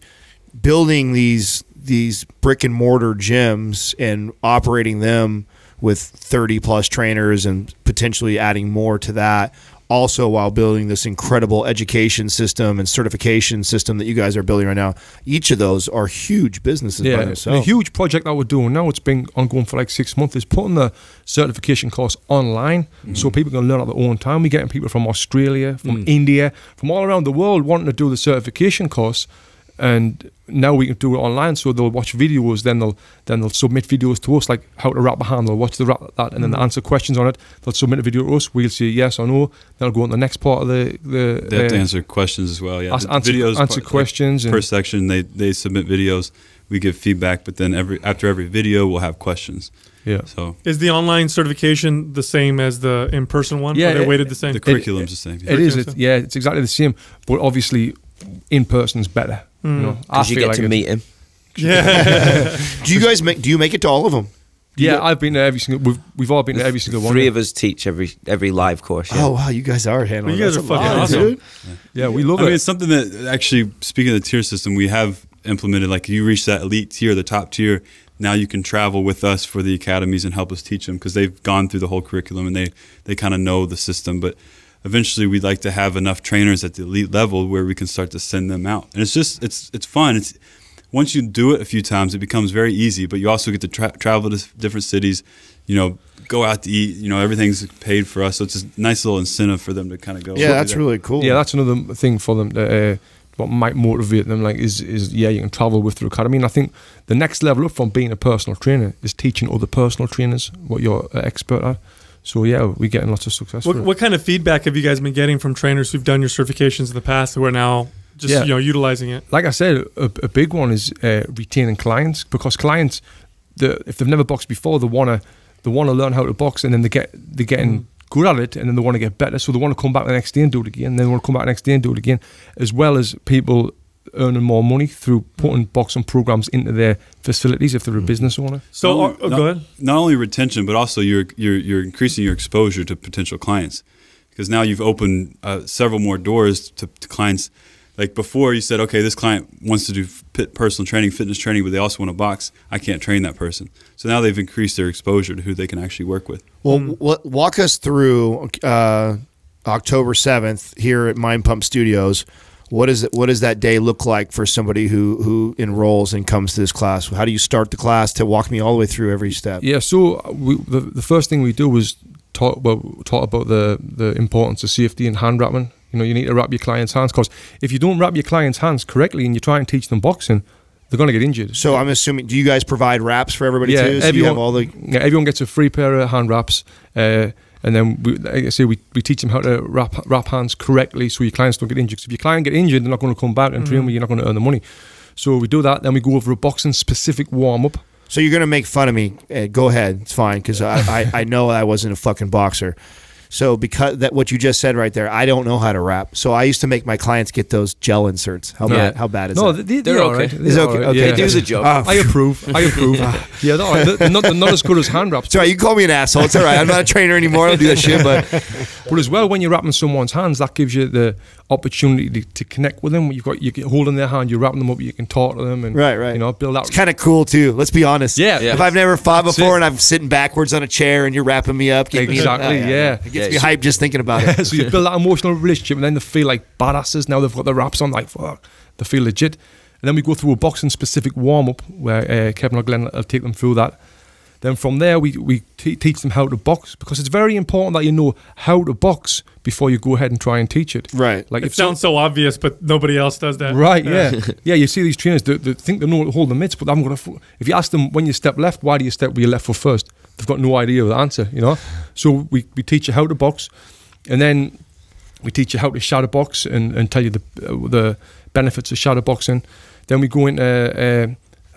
building these these brick and mortar gyms and operating them with thirty plus trainers and potentially adding more to that, also while building this incredible education system and certification system that you guys are building right now. Each of those are huge businesses yeah, by themselves. A huge project that we're doing now, it's been ongoing for like six months, is putting the certification course online mm-hmm. so people can learn at their own time. We're getting people from Australia, from mm. India, from all around the world wanting to do the certification course, and now we can do it online. So they'll watch videos, then they'll then they'll submit videos to us, like how to wrap a hand. They'll watch the wrap that, and then they'll answer questions on it. They'll submit a video to us. We'll say yes or no. They'll go on the next part of the. the they have uh, to answer questions as well. Yeah, answer, videos, answer part, questions. Like per section, they they submit videos. We give feedback, but then every after every video, we'll have questions. Yeah. So is the online certification the same as the in-person one? Yeah, are they it, weighted the same. The curriculum's the same. Yeah. It is. It, yeah, it's exactly the same, but obviously, in person's better. Mm. You know, I feel you get like to it. meet him. Yeah. Do you guys make? Do you make it to all of them? Do yeah, I've been to every single. We've we've all been to every single three one. Three of us teach every every live course. Yeah. Oh wow, you guys are handling. You guys That's are fucking lot, awesome. Dude. Yeah. yeah, we love I it. I mean, it's something that actually. Speaking of the tier system, we have implemented. Like, you reach that elite tier, the top tier. Now you can travel with us for the academies and help us teach them, because they've gone through the whole curriculum and they they kind of know the system, but. Eventually, we'd like to have enough trainers at the elite level where we can start to send them out. And it's just, it's it's fun. It's once you do it a few times, it becomes very easy. But you also get to tra travel to different cities, you know, go out to eat. You know, everything's paid for us, so it's a nice little incentive for them to kind of go. Yeah, that's really cool. Yeah, that's another thing for them. That, uh, what might motivate them, like, is is yeah, you can travel with the academy. And I think the next level up from being a personal trainer is teaching other personal trainers what you're an expert at. So yeah, we're getting lots of success. What, what kind of feedback have you guys been getting from trainers who've done your certifications in the past who are now just yeah. you know utilizing it? Like I said, a, a big one is uh, retaining clients, because clients, the, if they've never boxed before, they wanna they wanna learn how to box, and then they get they're getting mm. good at it, and then they want to get better, so they want to come back the next day and do it again, and then they want to come back the next day and do it again, as well as people earning more money through putting boxing programs into their facilities if they're a business owner. So not, oh, not, go ahead. Not only retention, but also you're you're you're increasing your exposure to potential clients, because now you've opened uh, several more doors to, to clients. Like before, you said, okay, this client wants to do personal training, fitness training, but they also want to box. I can't train that person. So now they've increased their exposure to who they can actually work with. Well, mm. walk us through uh, October seventh here at Mind Pump Studios. What is it, what does that day look like for somebody who who enrolls and comes to this class? How do you start the class? To walk me all the way through every step. Yeah, so we, the, the first thing we do was talk about, talk about the, the importance of safety and hand wrapping. You know, you need to wrap your client's hands, because if you don't wrap your client's hands correctly and you try and teach them boxing, they're going to get injured. So I'm assuming, do you guys provide wraps for everybody yeah, too? So everyone, you have all the yeah, everyone gets a free pair of hand wraps, uh, and then we, like I say, we, we teach them how to wrap wrap hands correctly so your clients don't get injured. Because if your client get injured, they're not going to come back and mm-hmm. train with you. You're not going to earn the money. So we do that. Then we go over a boxing specific warm up. So you're going to make fun of me? Uh, go ahead, it's fine, because I, I I know I wasn't a fucking boxer. So because that what you just said right there, I don't know how to wrap. So I used to make my clients get those gel inserts. How yeah. bad? How bad is no, that? No, they, they're okay. It's okay. Right. okay. Yeah. It is a joke. Uh, I approve. I approve. yeah, no, they're not, they're not as good as hand wraps. It's all right. You can call me an asshole. It's all right. I'm not a trainer anymore. I don't do that shit. But but as well, when you're wrapping someone's hands, that gives you the opportunity to, to connect with them. You've got you get holding their hand, you're wrapping them up, you can talk to them, and right, right. you know, build out. It's kind of cool too. Let's be honest. Yeah. yeah. If I've never fought before and I'm sitting backwards on a chair and you're wrapping me up, exactly. Me up. Oh, yeah. yeah. yeah. Gets yeah, me hyped just thinking about it. So you build that emotional relationship, and then they feel like badasses. Now they've got their wraps on, like fuck, they feel legit. And then we go through a boxing specific warm up where uh, Kevin or Glenn will take them through that. Then from there we we te teach them how to box, because it's very important that you know how to box before you go ahead and try and teach it. Right. Like it if sounds so, so obvious, but nobody else does that. Right. Yeah. Yeah. yeah you see these trainers, they, they think they know hold the mitts, but I'm gonna. If you ask them when you step left, why do you step with your left foot first? They've got no idea of the answer, you know. So we, we teach you how to box, and then we teach you how to shadow box and, and tell you the uh, the benefits of shadow boxing. Then we go into uh, uh,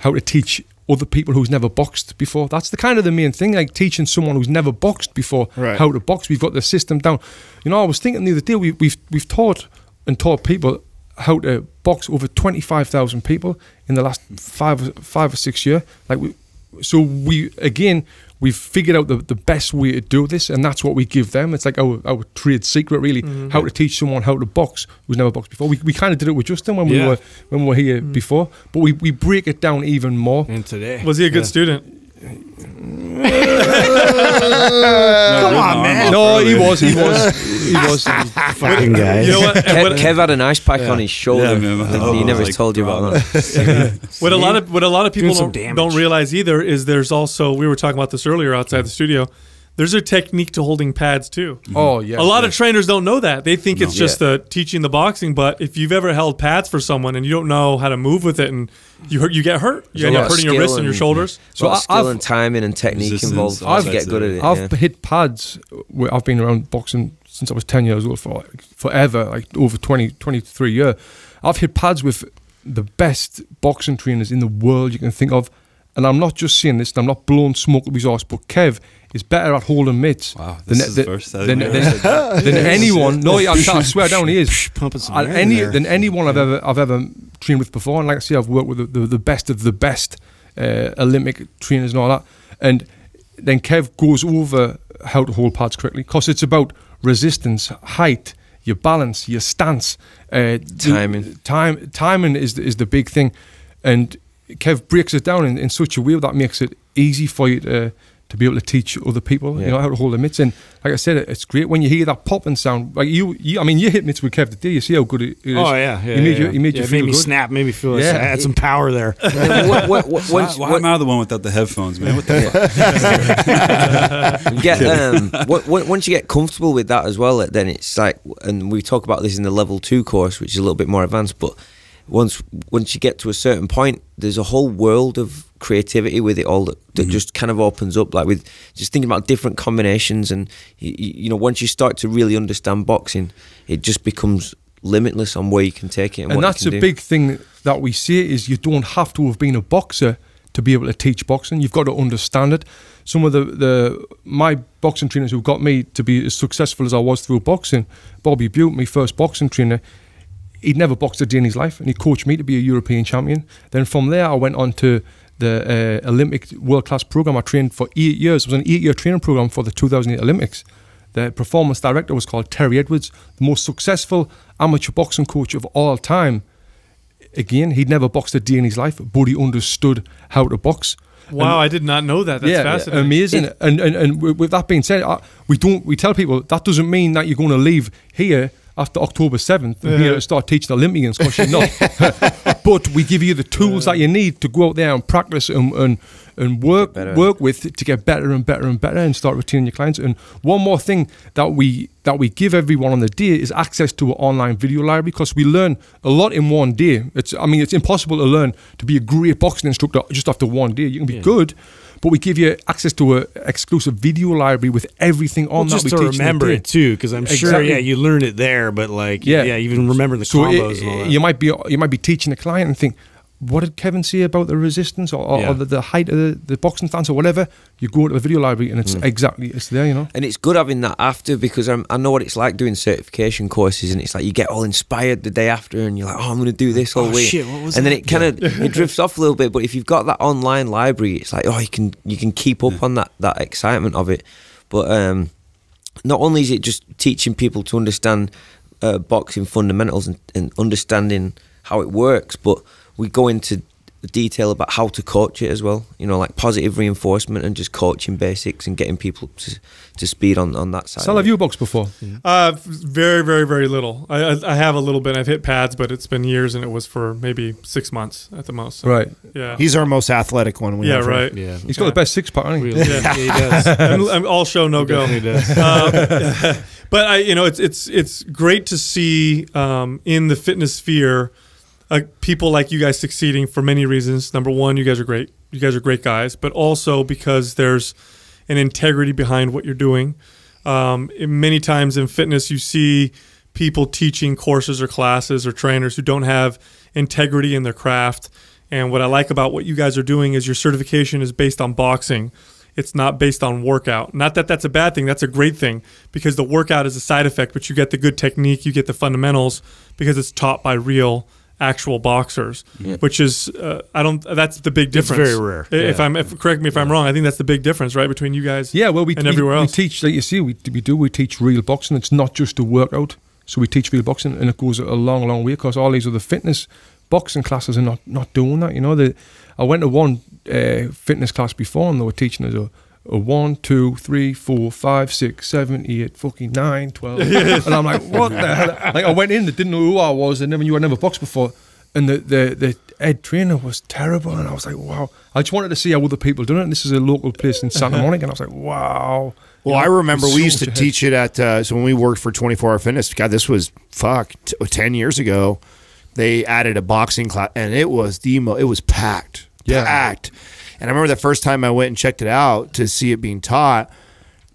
how to teach other people who's never boxed before. That's the kind of the main thing, like teaching someone who's never boxed before right. how to box. We've got the system down. You know, I was thinking the other day, we, we've we've taught and taught people how to box over twenty-five thousand people in the last five five or six years. Like we, so we again. We've figured out the, the best way to do this, and that's what we give them. It's like our, our trade secret, really, mm-hmm. how to teach someone how to box who's never boxed before. We, we kind of did it with Justin when yeah. we were when we were here mm-hmm. before, but we, we break it down even more. And today, was he a good yeah. student? no, Come on, man! No, he was, he was, he was. Fucking guy. You know what? Kev, Kev had an ice pack yeah. on his shoulder. Yeah, man, oh, he never like, told you about that. what a lot of what a lot of people don't, don't realize either is there's also, we were talking about this earlier outside the studio. There's a technique to holding pads too. Mm-hmm. Oh yeah. A lot yes. of trainers don't know that. They think no. it's just yeah. the teaching the boxing. But if you've ever held pads for someone and you don't know how to move with it, and you hurt, you get hurt. You end up hurting your wrists and, and your shoulders. So a lot of skill I've, and timing and technique involved. I've to get good at it. I've yeah. hit pads. Where I've been around boxing since I was ten years old, for like forever, like over twenty, twenty-three years. I've hit pads with the best boxing trainers in the world you can think of. And I'm not just saying this, and I'm not blowing smoke up his arse, but Kev is better at holding mitts wow, than, than, than, than, than anyone. No, I, I swear down he is. Any, than anyone I've ever I've ever trained with before. And like I say, I've worked with the, the, the best of the best uh, Olympic trainers and all that. And then Kev goes over how to hold pads correctly, because it's about resistance, height, your balance, your stance, uh, timing. The, time timing is is the big thing, and Kev breaks it down in, in such a way that makes it easy for you to to be able to teach other people, yeah. you know, how to hold the mitts. And like I said, it's great when you hear that popping sound. Like you, you I mean, you hit mitts with Kev today. You see how good it is. Oh yeah, yeah. He made yeah, you, yeah. He made yeah, you feel made me good. Snap, made me feel. Yeah, like, I had some power there. what, what, what, what, why, why what, am I the one without the headphones, man? What the fuck? get um, what, what, once you get comfortable with that as well, then it's like, and we talk about this in the level two course, which is a little bit more advanced, but. Once once you get to a certain point, there's a whole world of creativity with it all that, that mm-hmm. just kind of opens up, like with just thinking about different combinations. And, you, you know, once you start to really understand boxing, it just becomes limitless on where you can take it. And, and what that's you can a do. Big thing that we say is you don't have to have been a boxer to be able to teach boxing. You've got to understand it. Some of the, the my boxing trainers who got me to be as successful as I was through boxing, Bobby Butte, my first boxing trainer, he'd never boxed a day in his life, and he coached me to be a European champion. Then from there, I went on to the uh, Olympic world-class program. I trained for eight years. It was an eight-year training program for the two thousand eight Olympics. The performance director was called Terry Edwards, the most successful amateur boxing coach of all time. Again, he'd never boxed a day in his life, but he understood how to box. Wow, and I did not know that. That's yeah, fascinating. Amazing. It, and, and and with that being said, I, we don't we tell people that doesn't mean that you're going to leave here after October seventh and yeah. here to start teaching Olympians, because you're not. But we give you the tools yeah. that you need to go out there and practice and and, and work work with to get better and better and better and start retaining your clients. And one more thing that we that we give everyone on the day is access to an online video library, because we learn a lot in one day. It's I mean, it's impossible to learn to be a great boxing instructor just after one day. You can be yeah. good, but we give you access to an exclusive video library with everything on well, that. Just we to remember it too, because I'm exactly. sure, yeah, you learn it there, but like, yeah, yeah even remember the so combos. It, and all that. You might be you might be teaching a client and think, what did Kevin say about the resistance or, or, yeah. or the, the height of the, the boxing stance or whatever? You go to the video library and it's mm. exactly it's there, you know. And it's good having that after, because I'm, I know what it's like doing certification courses, and it's like you get all inspired the day after, and you're like, oh, I'm going to do this all oh, week, shit, what was and that? Then it kind of yeah. it drifts off a little bit. But if you've got that online library, it's like, oh, you can you can keep up yeah. on that that excitement of it. But um, not only is it just teaching people to understand uh, boxing fundamentals and, and understanding how it works, but we go into detail about how to coach it as well, you know, like positive reinforcement and just coaching basics and getting people to, to speed on, on that side. So have you boxed before? Yeah. Uh, very, very, very little. I, I have a little bit. I've hit pads, but it's been years, and it was for maybe six months at the most. So, right. Yeah. He's our most athletic one. We yeah, right. Yeah. He's got yeah. the best six pack, hasn't he? Really? Yeah. Yeah, he does. I'm, I'm all show, no go. He does. Um, but, I, you know, it's, it's, it's great to see um, in the fitness sphere Uh, people like you guys succeeding for many reasons. Number one, you guys are great. You guys are great guys, but also because there's an integrity behind what you're doing. Um, many times in fitness, you see people teaching courses or classes or trainers who don't have integrity in their craft. And what I like about what you guys are doing is your certification is based on boxing. It's not based on workout. Not that that's a bad thing. That's a great thing, because the workout is a side effect, but you get the good technique, you get the fundamentals, because it's taught by real actual boxers, yeah. which is uh, I don't. That's the big difference. It's very rare. If yeah. I'm, if, correct me if yeah. I'm wrong. I think that's the big difference, right, between you guys. Yeah, well, we and we, everywhere else. We teach, like you see, we we do we teach real boxing. It's not just a workout. So we teach real boxing, and it goes a long, long way, because all these other fitness boxing classes are not not doing that. You know, the I went to one uh, fitness class before, and they were teaching us a. A one, two, three, four, five, six, seven, eight, fucking nine, twelve, and I'm like, what the hell? Like, I went in, they didn't know who I was, and never knew I never boxed before, and the the the head trainer was terrible, and I was like, wow. I just wanted to see how other people do it. And this is a local place in Santa Monica, and I was like, wow. Well, you know, I remember we used to ahead. teach it at uh, so when we worked for twenty-four hour Fitness. God, this was fuck t ten years ago. They added a boxing class, and it was the mo it was packed, yeah. packed. And I remember the first time I went and checked it out to see it being taught,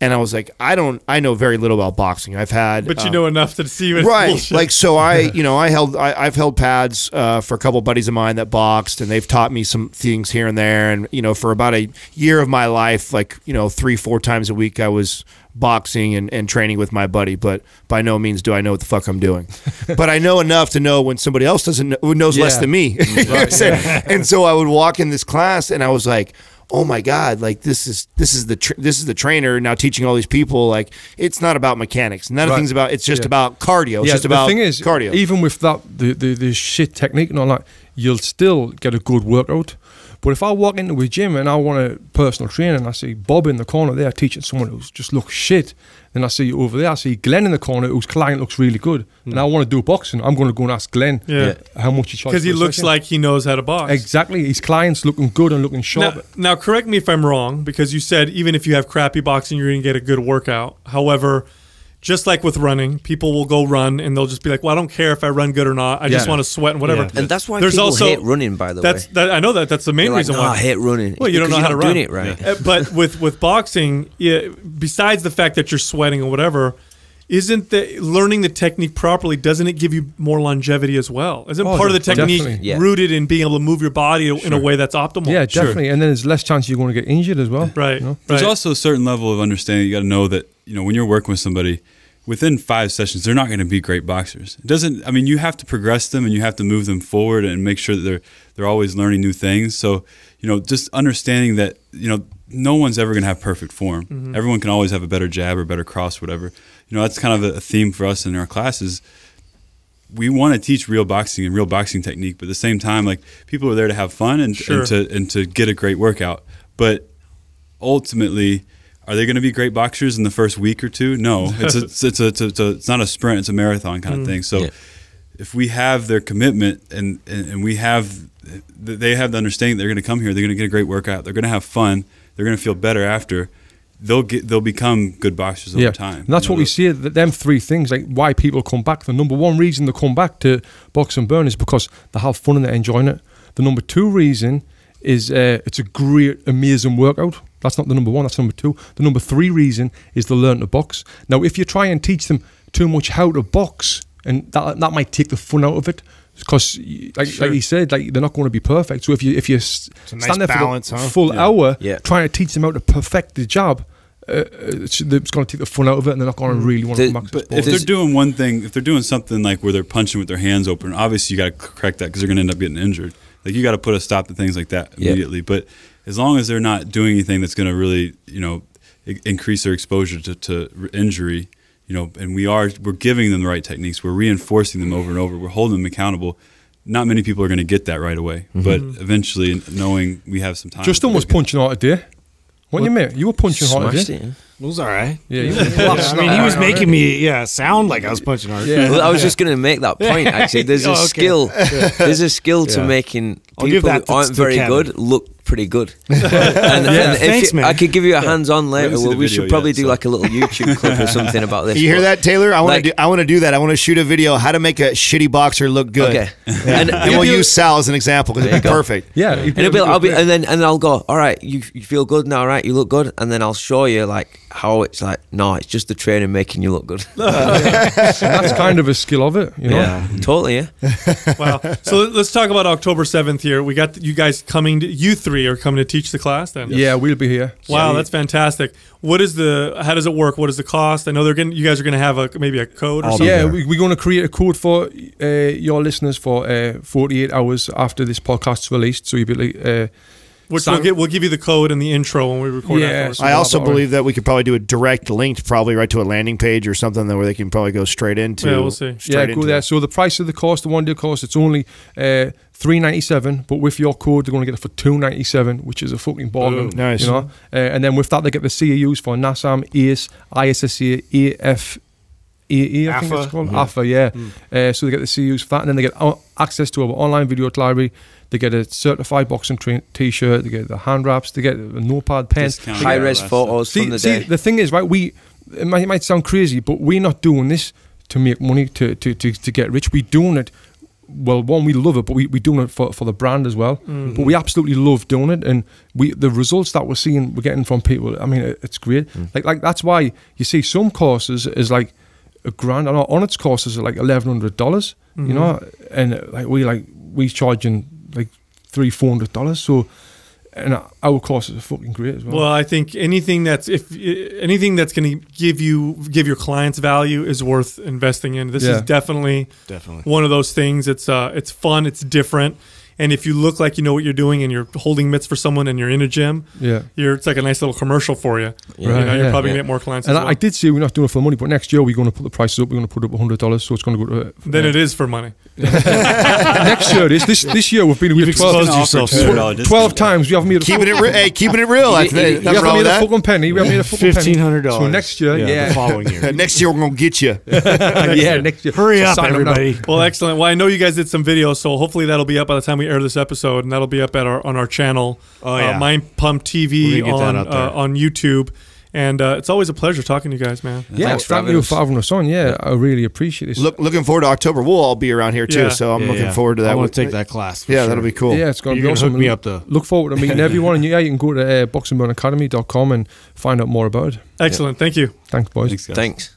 and I was like, I don't, I know very little about boxing. I've had, but you um, know enough to see it, right? Bullshit. Like, so I, you know, I held, I, I've held pads uh, for a couple of buddies of mine that boxed, and they've taught me some things here and there. And you know, for about a year of my life, like you know, three, four times a week, I was boxing and, and training with my buddy, but by no means do I know what the fuck I'm doing. But I know enough to know when somebody else doesn't know, who knows yeah. less than me. Right. yeah. And so I would walk in this class, and I was like, oh my God, like this is this is the tr this is the trainer now teaching all these people. Like, it's not about mechanics. None right. of things about it's just yeah. about cardio. It's yeah, just the about thing is, cardio. Even with that the, the the shit technique and all that, you'll still get a good workout. But if I walk into a gym and I want a personal trainer and I see Bob in the corner there teaching someone who just looks shit, then I see you over there, I see Glenn in the corner whose client looks really good, mm. and I want to do boxing, I'm going to go and ask Glenn yeah. how much he charges. Because he looks like he knows how to box. Exactly. His client's looking good and looking sharp. Now, now, correct me if I'm wrong, because you said even if you have crappy boxing, you're going to get a good workout. However, just like with running, people will go run and they'll just be like, well, I don't care if I run good or not. I yeah. just want to sweat and whatever. Yeah. And that's why There's people also, hate running, by the that's, way. That, I know that. That's the main like, reason no, why. I hate running. Well, you don't know how to run. It right. yeah. But with, with boxing, it, besides the fact that you're sweating or whatever, isn't the, learning the technique properly, doesn't it give you more longevity as well? Isn't oh, part of the technique yeah. rooted in being able to move your body sure. in a way that's optimal? Yeah, definitely. Sure. And then there's less chance you're going to get injured as well. Right. You know? There's right. also a certain level of understanding. You got to know that, you know, when you're working with somebody, within five sessions, they're not going to be great boxers. It doesn't, I mean, you have to progress them and you have to move them forward and make sure that they're, they're always learning new things. So, you know, just understanding that, you know, no one's ever going to have perfect form. Mm-hmm. Everyone can always have a better jab or better cross, whatever. You know, that's kind of a theme for us in our classes. We want to teach real boxing and real boxing technique, but at the same time, like, people are there to have fun and, sure. and to and to get a great workout. But ultimately, are they going to be great boxers in the first week or two? No, it's a, it's, a, it's, a, it's, a, it's a it's not a sprint; it's a marathon kind mm. of thing. So, yeah. if we have their commitment and, and and we have they have the understanding they're going to come here, they're going to get a great workout, they're going to have fun, they're going to feel better after. They'll get. They'll become good boxers over yeah. time. And that's you know, what we see. That them three things, like why people come back. The number one reason they come back to Box 'N Burn is because they have fun and they're enjoying it. The number two reason is uh, it's a great, amazing workout. That's not the number one. That's number two. The number three reason is they learn to box. Now, if you try and teach them too much how to box, and that that might take the fun out of it. Because, like, sure. like you said, like they're not going to be perfect. So if you if you nice stand there balance, for a huh? full yeah. hour yeah. trying to teach them how to perfect the job, uh, it's, it's going to take the fun out of it, and they're not going to really want the, to come back to the sport. If they're doing one thing, if they're doing something like where they're punching with their hands open, obviously you got to correct that because they're going to end up getting injured. Like you got to put a stop to things like that immediately. Yep. But as long as they're not doing anything that's going to really, you know, increase their exposure to, to injury. You know, and we are, we're giving them the right techniques. We're reinforcing them over and over. We're holding them accountable. Not many people are going to get that right away. Mm-hmm. But eventually, knowing we have some time. Justin was punching hard today. What do you mean? You were punching hard today. It. it was all right. Yeah, yeah. yeah. I mean, he was making me yeah sound like I was punching hard. Yeah. Well, I was just going to make that point, actually. There's a oh, okay. skill. Yeah. There's a skill to yeah. making people who aren't very Kevin. good look pretty good. and, yeah. and Thanks, you, man. I could give you a hands-on later. Well, we should probably yet, do so. like a little YouTube clip or something about this. You hear that, Taylor? I want like, to. I want to do that. I want to shoot a video how to make a shitty boxer look good. Okay, yeah. and, and we'll use Sal as an example because it'd be go. perfect. Yeah, and it'll be. I'll be, and then and I'll go. All right, you you feel good now, right? You look good, and then I'll show you like how it's like. No, it's just the training making you look good. That's kind of a skill of it, you know. Yeah, totally. Yeah. Wow. So let's talk about October seventh here. We got you guys coming. To, you three. Are coming to teach the class then? Yeah, we'll be here. Wow, that's fantastic. What is the? How does it work? What is the cost? I know they're getting. You guys are going to have a maybe a code or I'll something. Yeah, we, we're going to create a code for uh, your listeners for uh, forty-eight hours after this podcast's released. So you'll be like. Uh, Which we'll, get, we'll give you the code in the intro when we record. Yeah. I also believe that we could probably do a direct link, probably right to a landing page or something that where they can probably go straight into. Yeah, we'll see. Yeah, go there. It. So the price of the course, the one-day course, it's only uh, three ninety-seven, but with your code, they're going to get it for two ninety-seven, which is a fucking bargain. Mm, nice. You know? Uh, and then with that, they get the C A Us for N A S M, A C E, I S S A, A F A. A A, I think it's called yeah. A F A, yeah. Mm. Uh, so they get the C Us for that, and then they get access to our online video library. They get a certified boxing T-shirt. They get the hand wraps. They get a notepad, pens, high-res photos see, from the see, day. The thing is, right? We it might, it might sound crazy, but we're not doing this to make money to to to, to get rich. We're doing it. Well, one, we love it, but we, we're doing it for, for the brand as well. Mm-hmm. But we absolutely love doing it, and we the results that we're seeing, we're getting from people. I mean, it, it's great. Mm. Like like that's why you see some courses is like. A grand, and our Onnit's courses are like eleven hundred dollars, mm-hmm. you know, and like we like we charging like three four hundred dollars. So, and our courses are fucking great as well. Well, I think anything that's if anything that's going to give you give your clients value is worth investing in. This yeah. is definitely definitely one of those things. It's uh, it's fun, it's different. And if you look like you know what you're doing and you're holding mitts for someone and you're in a gym, yeah, you're, it's like a nice little commercial for you. Yeah. Right, you know, yeah, you're probably yeah. going to get more clients and as well. I did say we're not doing it for the money, but next year we're going to put the prices up. We're going to put up one hundred dollars, so it's going to go to... Uh, then uh, it is for money. Next year it is. This, this year we've been... We've twelve, yourself twelve times. We haven't made a... Keeping it, hey, keeping it real. I think. We haven't made a fucking penny. We haven't made a fucking penny. fifteen hundred dollars. So next year... Yeah, yeah. The following year. Next year we're going to get you. Yeah, next year. Hurry up, everybody. Well, excellent. Well, I know you guys did some videos, so hopefully that'll be up by the time we air this episode, and that'll be up at our on our channel, oh, yeah. uh, Mind Pump T V on uh, on YouTube. And uh, it's always a pleasure talking to you guys, man. Yeah, thanks for having you having us on. Yeah, I really appreciate it. Look, looking forward to October. We'll all be around here too, yeah. so I'm yeah, looking yeah. forward to that. I want to take that class. Yeah, sure. that'll be cool. Yeah, it's going to be awesome. Hook me up to look forward to meeting everyone. And yeah, you can go to uh, box and burn academy dot com and find out more about it. Excellent. Yeah. Thank you. Thanks, boys. Thanks. Guys. Thanks.